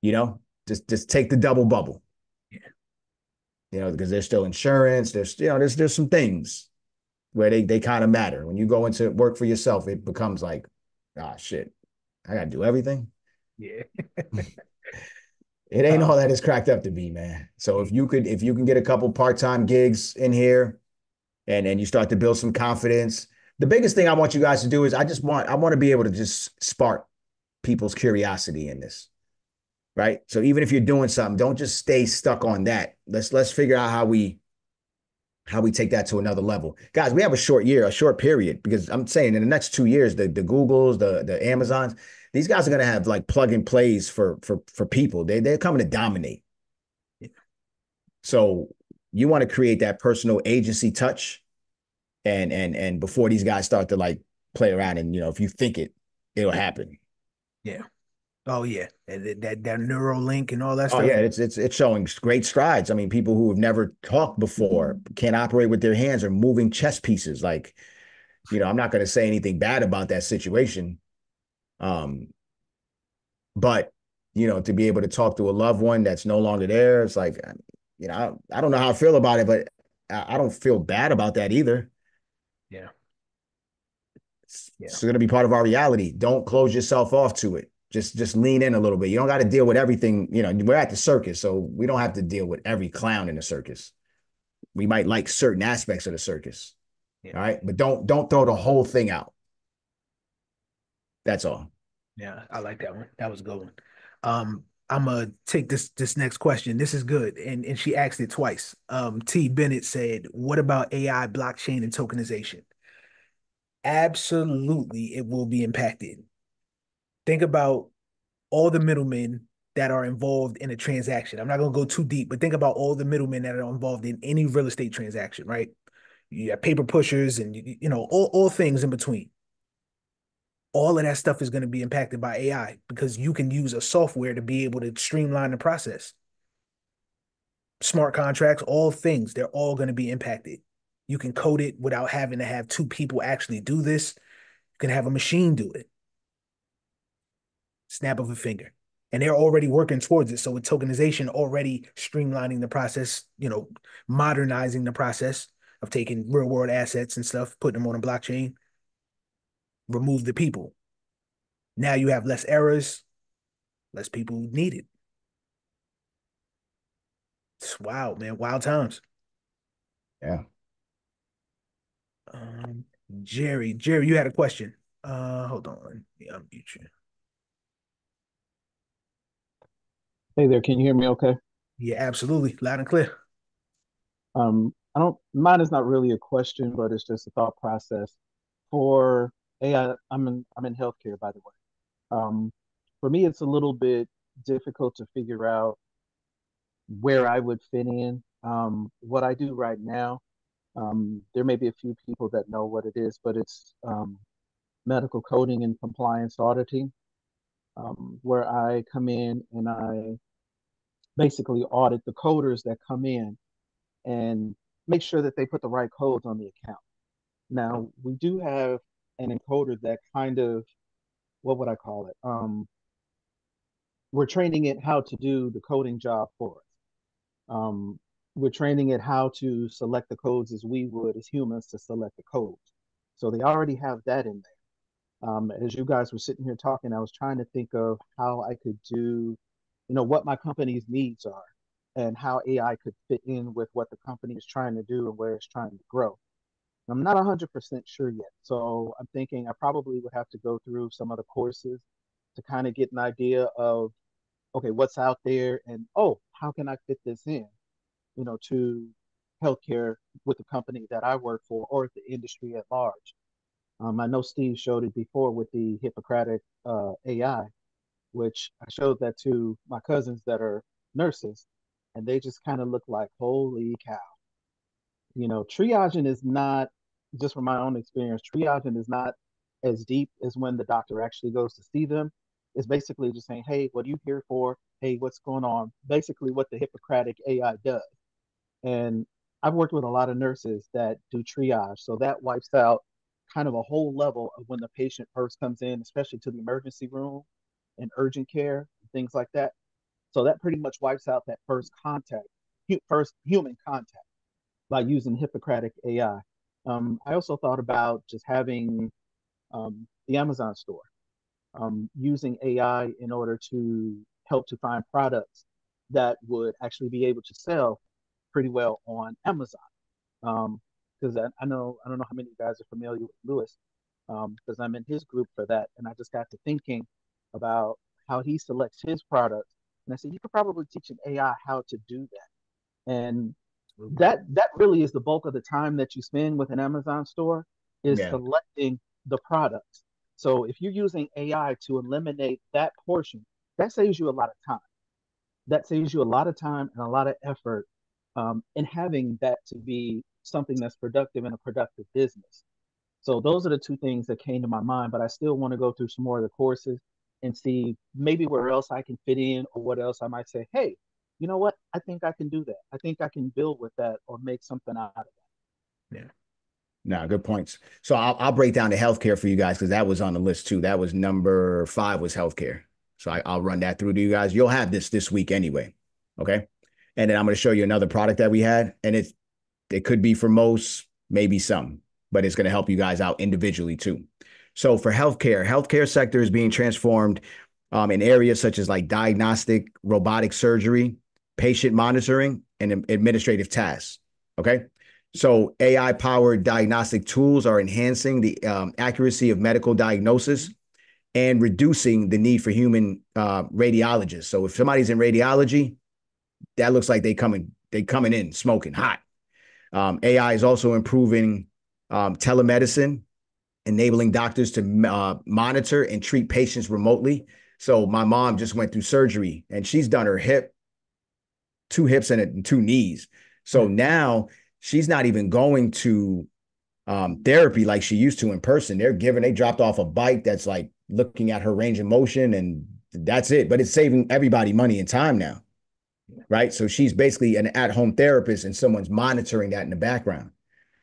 You know, just just take the double bubble. You know, because there's still insurance, there's, you know, there's, there's some things where they, they kind of matter. When you go into work for yourself, it becomes like, ah, shit, I got to do everything. Yeah. It ain't all that it's cracked up to be, man. So if you could, if you can get a couple part-time gigs in here and then you start to build some confidence, the biggest thing I want you guys to do is I just want, I want to be able to just spark people's curiosity in this. Right. So even if you're doing something, don't just stay stuck on that. Let's let's figure out how we how we take that to another level. Guys, we have a short year, a short period, because I'm saying in the next two years, the, the Googles, the, the Amazons, these guys are going to have like plug and plays for for for people. They, they're coming to dominate. Yeah. So you want to create that personal agency touch. And and and before these guys start to like play around and, you know, if you think it, it'll happen. Yeah. Oh yeah, that, that that Neuralink and all that stuff. Oh yeah, it's it's it's showing great strides. I mean, people who have never talked before can't operate with their hands or moving chess pieces. Like, you know, I'm not going to say anything bad about that situation, um, but you know, to be able to talk to a loved one that's no longer there, it's like, you know, I, I don't know how I feel about it, but I, I don't feel bad about that either. Yeah, it's, yeah. It's going to be part of our reality. Don't close yourself off to it. Just just lean in a little bit. You don't got to deal with everything. You know, we're at the circus, so we don't have to deal with every clown in the circus. We might like certain aspects of the circus. Yeah. All right. But don't don't throw the whole thing out. That's all. Yeah, I like that one. That was a good one. Um, I'm gonna take this this next question. This is good. And and she asked it twice. Um, T. Bennett said, what about A I, blockchain, and tokenization? Absolutely, it will be impacted. Think about all the middlemen that are involved in a transaction. I'm not going to go too deep, but think about all the middlemen that are involved in any real estate transaction, right? You have paper pushers and, you know, all, all things in between. All of that stuff is going to be impacted by A I because you can use a software to be able to streamline the process. Smart contracts, all things, they're all going to be impacted. You can code it without having to have two people actually do this. You can have a machine do it. Snap of a finger. And they're already working towards it. So with tokenization, already streamlining the process, you know, modernizing the process, of taking real world assets and stuff, putting them on a blockchain, remove the people. Now you have less errors, less people needed. It's wild, man. Wild times. Yeah. Um, Jerry, Jerry, you had a question. Uh, hold on. Let me unmute you. Hey there. Can you hear me okay? Yeah, absolutely. Loud and clear. Um, I don't, mine is not really a question, but it's just a thought process. For A I, I'm in, I'm in healthcare, by the way. Um, for me, it's a little bit difficult to figure out where I would fit in. Um, what I do right now, um, there may be a few people that know what it is, but it's um, medical coding and compliance auditing, um, where I come in and I basically audit the coders that come in and make sure that they put the right codes on the account. Now, we do have an encoder that kind of, what would I call it? Um, we're training it how to do the coding job for us. Um, we're training it how to select the codes as we would as humans to select the codes. So they already have that in there. Um, as you guys were sitting here talking, I was trying to think of how I could do, you know, what my company's needs are and how A I could fit in with what the company is trying to do and where it's trying to grow. I'm not one hundred percent sure yet. So I'm thinking I probably would have to go through some of the courses to kind of get an idea of, okay, what's out there and, oh, how can I fit this in, you know, to healthcare with the company that I work for or the industry at large. Um, I know Steve showed it before with the Hippocratic uh, A I, which I showed that to my cousins that are nurses, and they just kind of look like, holy cow. You know, triaging is not, just from my own experience, triaging is not as deep as when the doctor actually goes to see them. It's basically just saying, hey, what are you here for? Hey, what's going on? Basically what the Hippocratic A I does. And I've worked with a lot of nurses that do triage. So that wipes out kind of a whole level of when the patient first comes in, especially to the emergency room and urgent care, things like that. So that pretty much wipes out that first contact, first human contact by using Hippocratic A I. Um, I also thought about just having um, the Amazon store, um, using A I in order to help to find products that would actually be able to sell pretty well on Amazon. Because um, I, I know, I don't know how many of you guys are familiar with Lewis, because um, I'm in his group for that. And I just got to thinking about how he selects his products. And I said, you could probably teach an A I how to do that. And That that really is the bulk of the time that you spend with an Amazon store is yeah. selecting the products. So if you're using A I to eliminate that portion, that saves you a lot of time. That saves you a lot of time and a lot of effort um, in having that to be something that's productive in a productive business. So those are the two things that came to my mind, but I still want to go through some more of the courses and see maybe where else I can fit in or what else I might say, hey, you know what? I think I can do that. I think I can build with that or make something out of that. Yeah. No, good points. So I'll, I'll break down the healthcare for you guys because that was on the list too. That was number five was healthcare. So I, I'll run that through to you guys. You'll have this this week anyway. Okay. And then I'm going to show you another product that we had. And it, it could be for most, maybe some, but it's going to help you guys out individually too. So for healthcare, healthcare sector is being transformed um, in areas such as like diagnostic, robotic surgery, patient monitoring, and administrative tasks, okay? So A I-powered diagnostic tools are enhancing the um, accuracy of medical diagnosis and reducing the need for human uh, radiologists. So if somebody's in radiology, that looks like they coming, they coming in smoking hot. Um, A I is also improving um, telemedicine, enabling doctors to uh, monitor and treat patients remotely. So my mom just went through surgery, and she's done her hip, two hips and two knees. So now she's not even going to um, therapy like she used to in person. They're giving, they dropped off a bike that's like looking at her range of motion and that's it. But it's saving everybody money and time now, right? So she's basically an at-home therapist and someone's monitoring that in the background.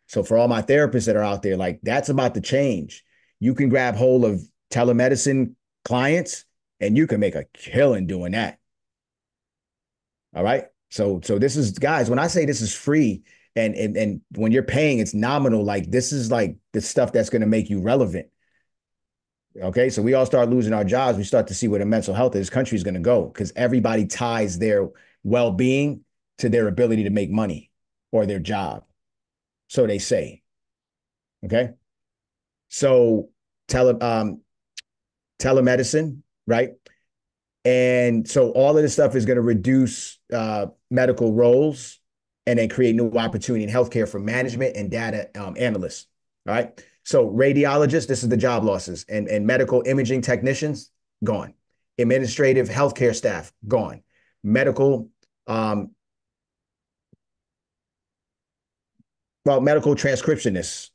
So for all my therapists that are out there, like that's about to change. You can grab hold of telemedicine clients and you can make a killing doing that. All right. So, so this is, guys, when I say this is free, And, and, and when you're paying, it's nominal. Like, this is like the stuff that's going to make you relevant. Okay. So we all start losing our jobs. We start to see where the mental health of this country is going to go, because everybody ties their well-being to their ability to make money or their job. So they say, okay. So tele, um, telemedicine, right? And so all of this stuff is going to reduce uh, medical roles and then create new opportunity in healthcare for management and data um, analysts, all right? So radiologists, this is the job losses, and, and medical imaging technicians, gone. Administrative healthcare staff, gone. Medical, um, well, medical transcriptionists,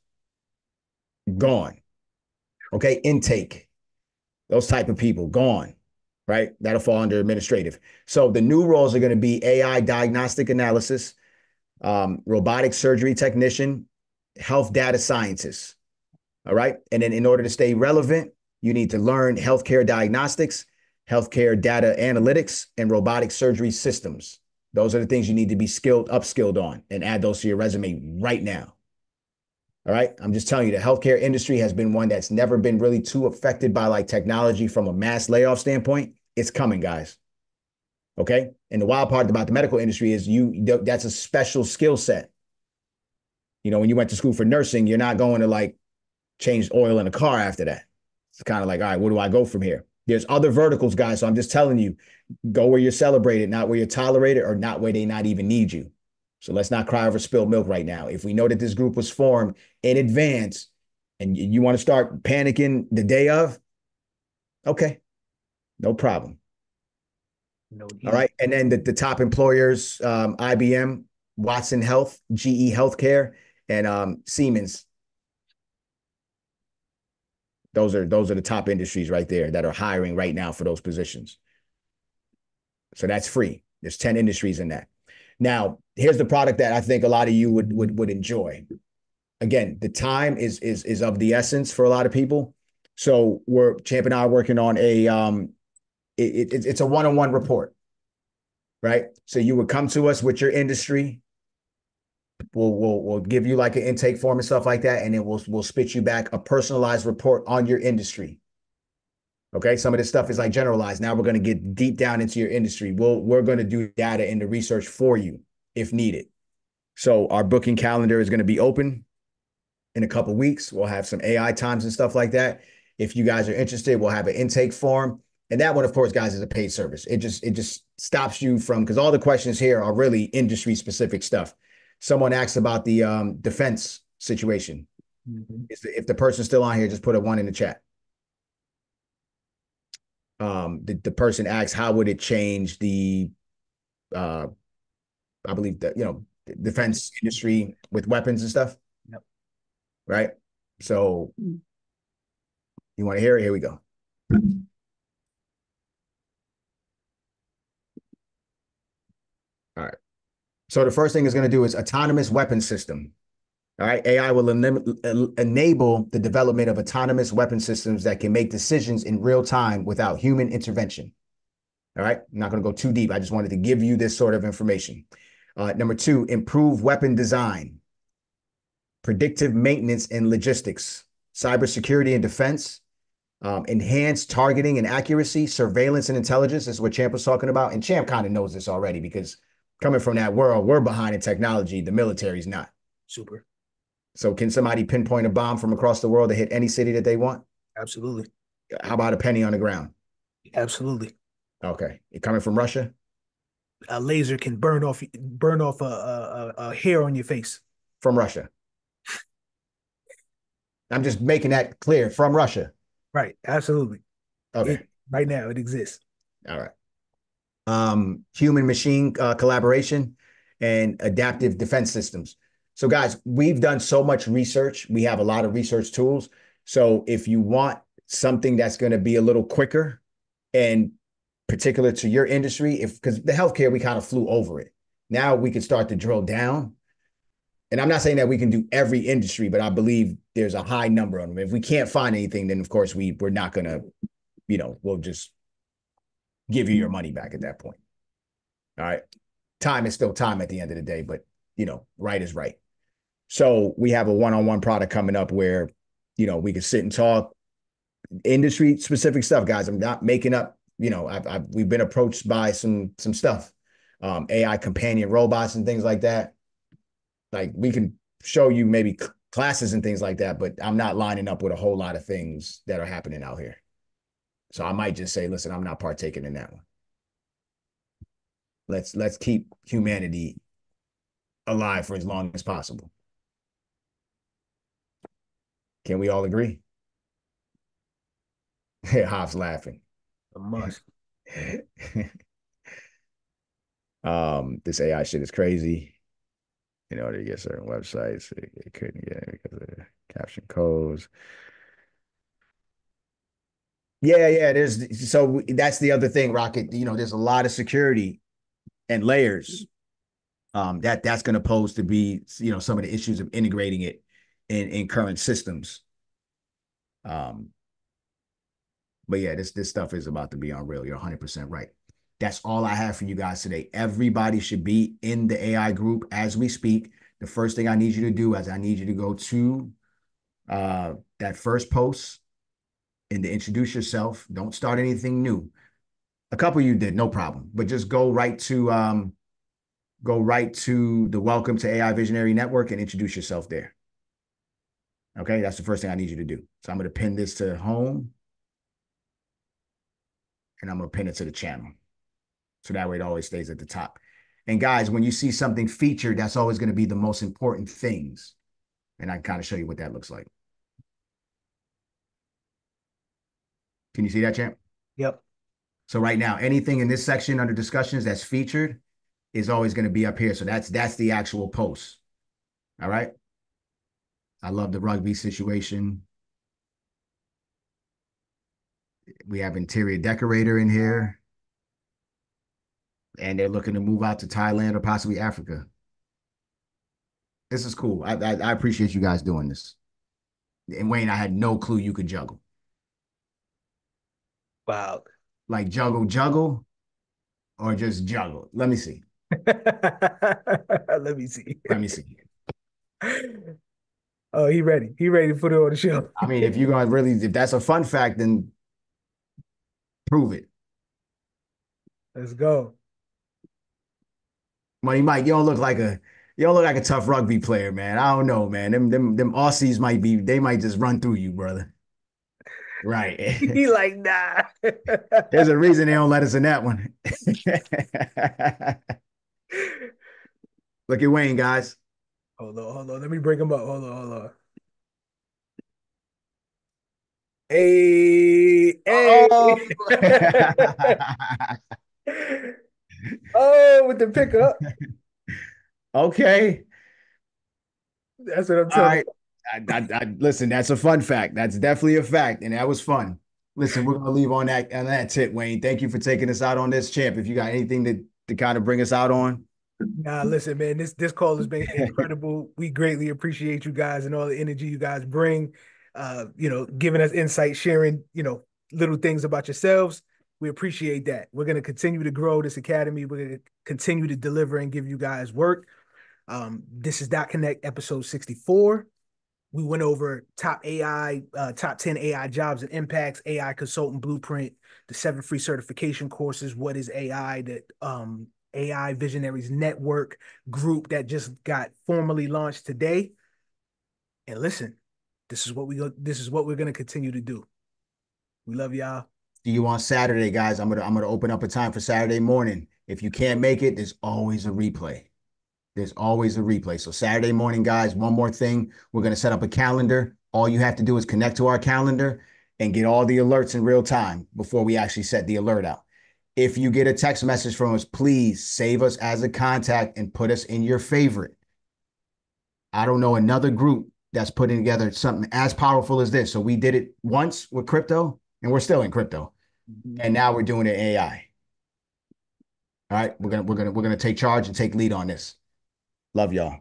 gone. Okay, intake, those type of people, gone, right? That'll fall under administrative. So the new roles are going to be A I diagnostic analysis, um, robotic surgery technician, health data scientist. All right. And then in order to stay relevant, you need to learn healthcare diagnostics, healthcare data analytics, and robotic surgery systems. Those are the things you need to be skilled, upskilled on, and add those to your resume right now. All right. I'm just telling you, the healthcare industry has been one that's never been really too affected by like technology from a mass layoff standpoint. It's coming, guys. Okay. And the wild part about the medical industry is you, that's a special skill set. You know, when you went to school for nursing, you're not going to like change oil in a car after that. It's kind of like, all right, where do I go from here? There's other verticals, guys. So I'm just telling you, go where you're celebrated, not where you're tolerated, or not where they not even need you. So let's not cry over spilled milk right now. If we know that this group was formed in advance and you want to start panicking the day of, okay, no problem. No deal. All right. And then the, the top employers, um, I B M, Watson Health, G E Healthcare, and um, Siemens. Those are, those are the top industries right there that are hiring right now for those positions. So that's free. There's ten industries in that. Now, here's the product that I think a lot of you would would would enjoy. Again, the time is is is of the essence for a lot of people. So we're Champ and I are working on a um, it, it, it's a one-on-one report, right? So you would come to us with your industry. We'll we'll we'll give you like an intake form and stuff like that, and then we'll we'll spit you back a personalized report on your industry. Okay, some of this stuff is like generalized. Now we're going to get deep down into your industry. We'll, we're going to do data and the research for you if needed. So our booking calendar is going to be open in a couple of weeks. We'll have some A I times and stuff like that. If you guys are interested, we'll have an intake form. And that one, of course, guys, is a paid service. It just, it just stops you from, because all the questions here are really industry-specific stuff. Someone asks about the um, defense situation. Mm-hmm. If the, if the person's still on here, just put a one in the chat. Um, the, the person asks, how would it change the, uh, I believe that, you know, the defense industry with weapons and stuff. Yep. Right. So you want to hear it? Here we go. All right. So the first thing it's going to do is autonomous weapon system. All right, A I will en- enable the development of autonomous weapon systems that can make decisions in real time without human intervention. All right, I'm not going to go too deep. I just wanted to give you this sort of information. Uh, number two, improve weapon design, predictive maintenance and logistics, cybersecurity and defense, um, enhanced targeting and accuracy, surveillance and intelligence. This is what Champ was talking about. And Champ kind of knows this already because coming from that world, we're behind in technology. The military's not. Super. So can somebody pinpoint a bomb from across the world to hit any city that they want? Absolutely. How about a penny on the ground? Absolutely. Okay. It coming from Russia? A laser can burn off burn off a, a, a hair on your face. From Russia. I'm just making that clear. From Russia. Right. Absolutely. Okay. It, right now it exists. All right. Um, human machine uh, collaboration and adaptive defense systems. So guys, we've done so much research. We have a lot of research tools. So if you want something that's going to be a little quicker and particular to your industry, if because the healthcare, we kind of flew over it. Now we can start to drill down. And I'm not saying that we can do every industry, but I believe there's a high number on them. If we can't find anything, then of course we, we're not going to, you know, we'll just give you your money back at that point. All right. Time is still time at the end of the day, but you know, right is right. So we have a one-on-one product coming up where, you know, we can sit and talk industry specific stuff, guys. I'm not making up, you know, I've, I've, we've been approached by some, some stuff, um, A I companion robots and things like that. Like we can show you maybe cl- classes and things like that, but I'm not lining up with a whole lot of things that are happening out here. So I might just say, listen, I'm not partaking in that one. Let's, let's keep humanity alive for as long as possible. Can we all agree? Hop's laughing. A must. um, this A I shit is crazy. In order to get certain websites, it, it couldn't get it because of caption codes. Yeah, yeah. There's so that's the other thing, Rocket. You know, there's a lot of security and layers. Um, that that's going to pose to be, you know, some of the issues of integrating it in in current systems. Um. But yeah, this, this stuff is about to be unreal. You're one hundred percent right. That's all I have for you guys today. Everybody should be in the A I group as we speak. The first thing I need you to do is I need you to go to uh, that first post and to introduce yourself. Don't start anything new. A couple of you did, no problem. But just go right to um, go right to the Welcome to A I Visionary Network and introduce yourself there. Okay, that's the first thing I need you to do. So I'm going to pin this to home. And I'm going to pin it to the channel. So that way it always stays at the top. And guys, when you see something featured, that's always going to be the most important things. And I can kind of show you what that looks like. Can you see that, Champ? Yep. So right now, anything in this section under discussions that's featured is always going to be up here. So that's that's the actual post. All right. I love the rugby situation. We have interior decorator in here, and they're looking to move out to Thailand or possibly Africa. This is cool. I, I, I appreciate you guys doing this. And Wayne, I had no clue you could juggle. Wow. Like juggle, juggle, or just juggle. Let me see. Let me see. Let me see. Oh, he ready. He ready to put it on the show. I mean, if you're going to really, if that's a fun fact, then prove it. Let's go. Money Mike, you don't look like a you don't look like a tough rugby player, man. I don't know, man. Them them them Aussies might be, they might just run through you, brother. Right. He like, nah. There's a reason they don't let us in that one. Look at Wayne, guys. Hold on, hold on. Let me bring him up. Hold on, hold on. Hey, hey. Oh. Oh, with the pickup. Okay. That's what I'm telling you. I, I, I, listen, that's a fun fact. That's definitely a fact. And that was fun. Listen, we're going to leave on that, on that tip, Wayne. Thank you for taking us out on this, Champ. If you got anything to, to kind of bring us out on. Nah, listen, man, this, this call has been incredible. We greatly appreciate you guys and all the energy you guys bring. Uh, you know, giving us insight, sharing, you know, little things about yourselves. We appreciate that. We're going to continue to grow this academy. We're going to continue to deliver and give you guys work. Um, this is Dot Connect episode sixty-four. We went over top A I, uh, top ten A I jobs and impacts, A I consultant blueprint, the seven free certification courses, what is A I, that um, A I Visionaries Network group that just got formally launched today. And listen, This is what we go. This is what we're gonna continue to do. We love y'all. See you on Saturday, guys. I'm gonna I'm gonna open up a time for Saturday morning. If you can't make it, there's always a replay. There's always a replay. So Saturday morning, guys. One more thing, we're gonna set up a calendar. All you have to do is connect to our calendar and get all the alerts in real time before we actually set the alert out. If you get a text message from us, please save us as a contact and put us in your favorite. I don't know another group that's putting together something as powerful as this. So we did it once with crypto, and we're still in crypto. Mm-hmm. And now we're doing it A I. All right, we're gonna we're gonna we're gonna take charge and take lead on this. Love y'all.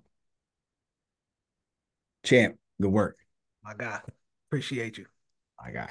Champ, good work. My guy. Appreciate you. My guy.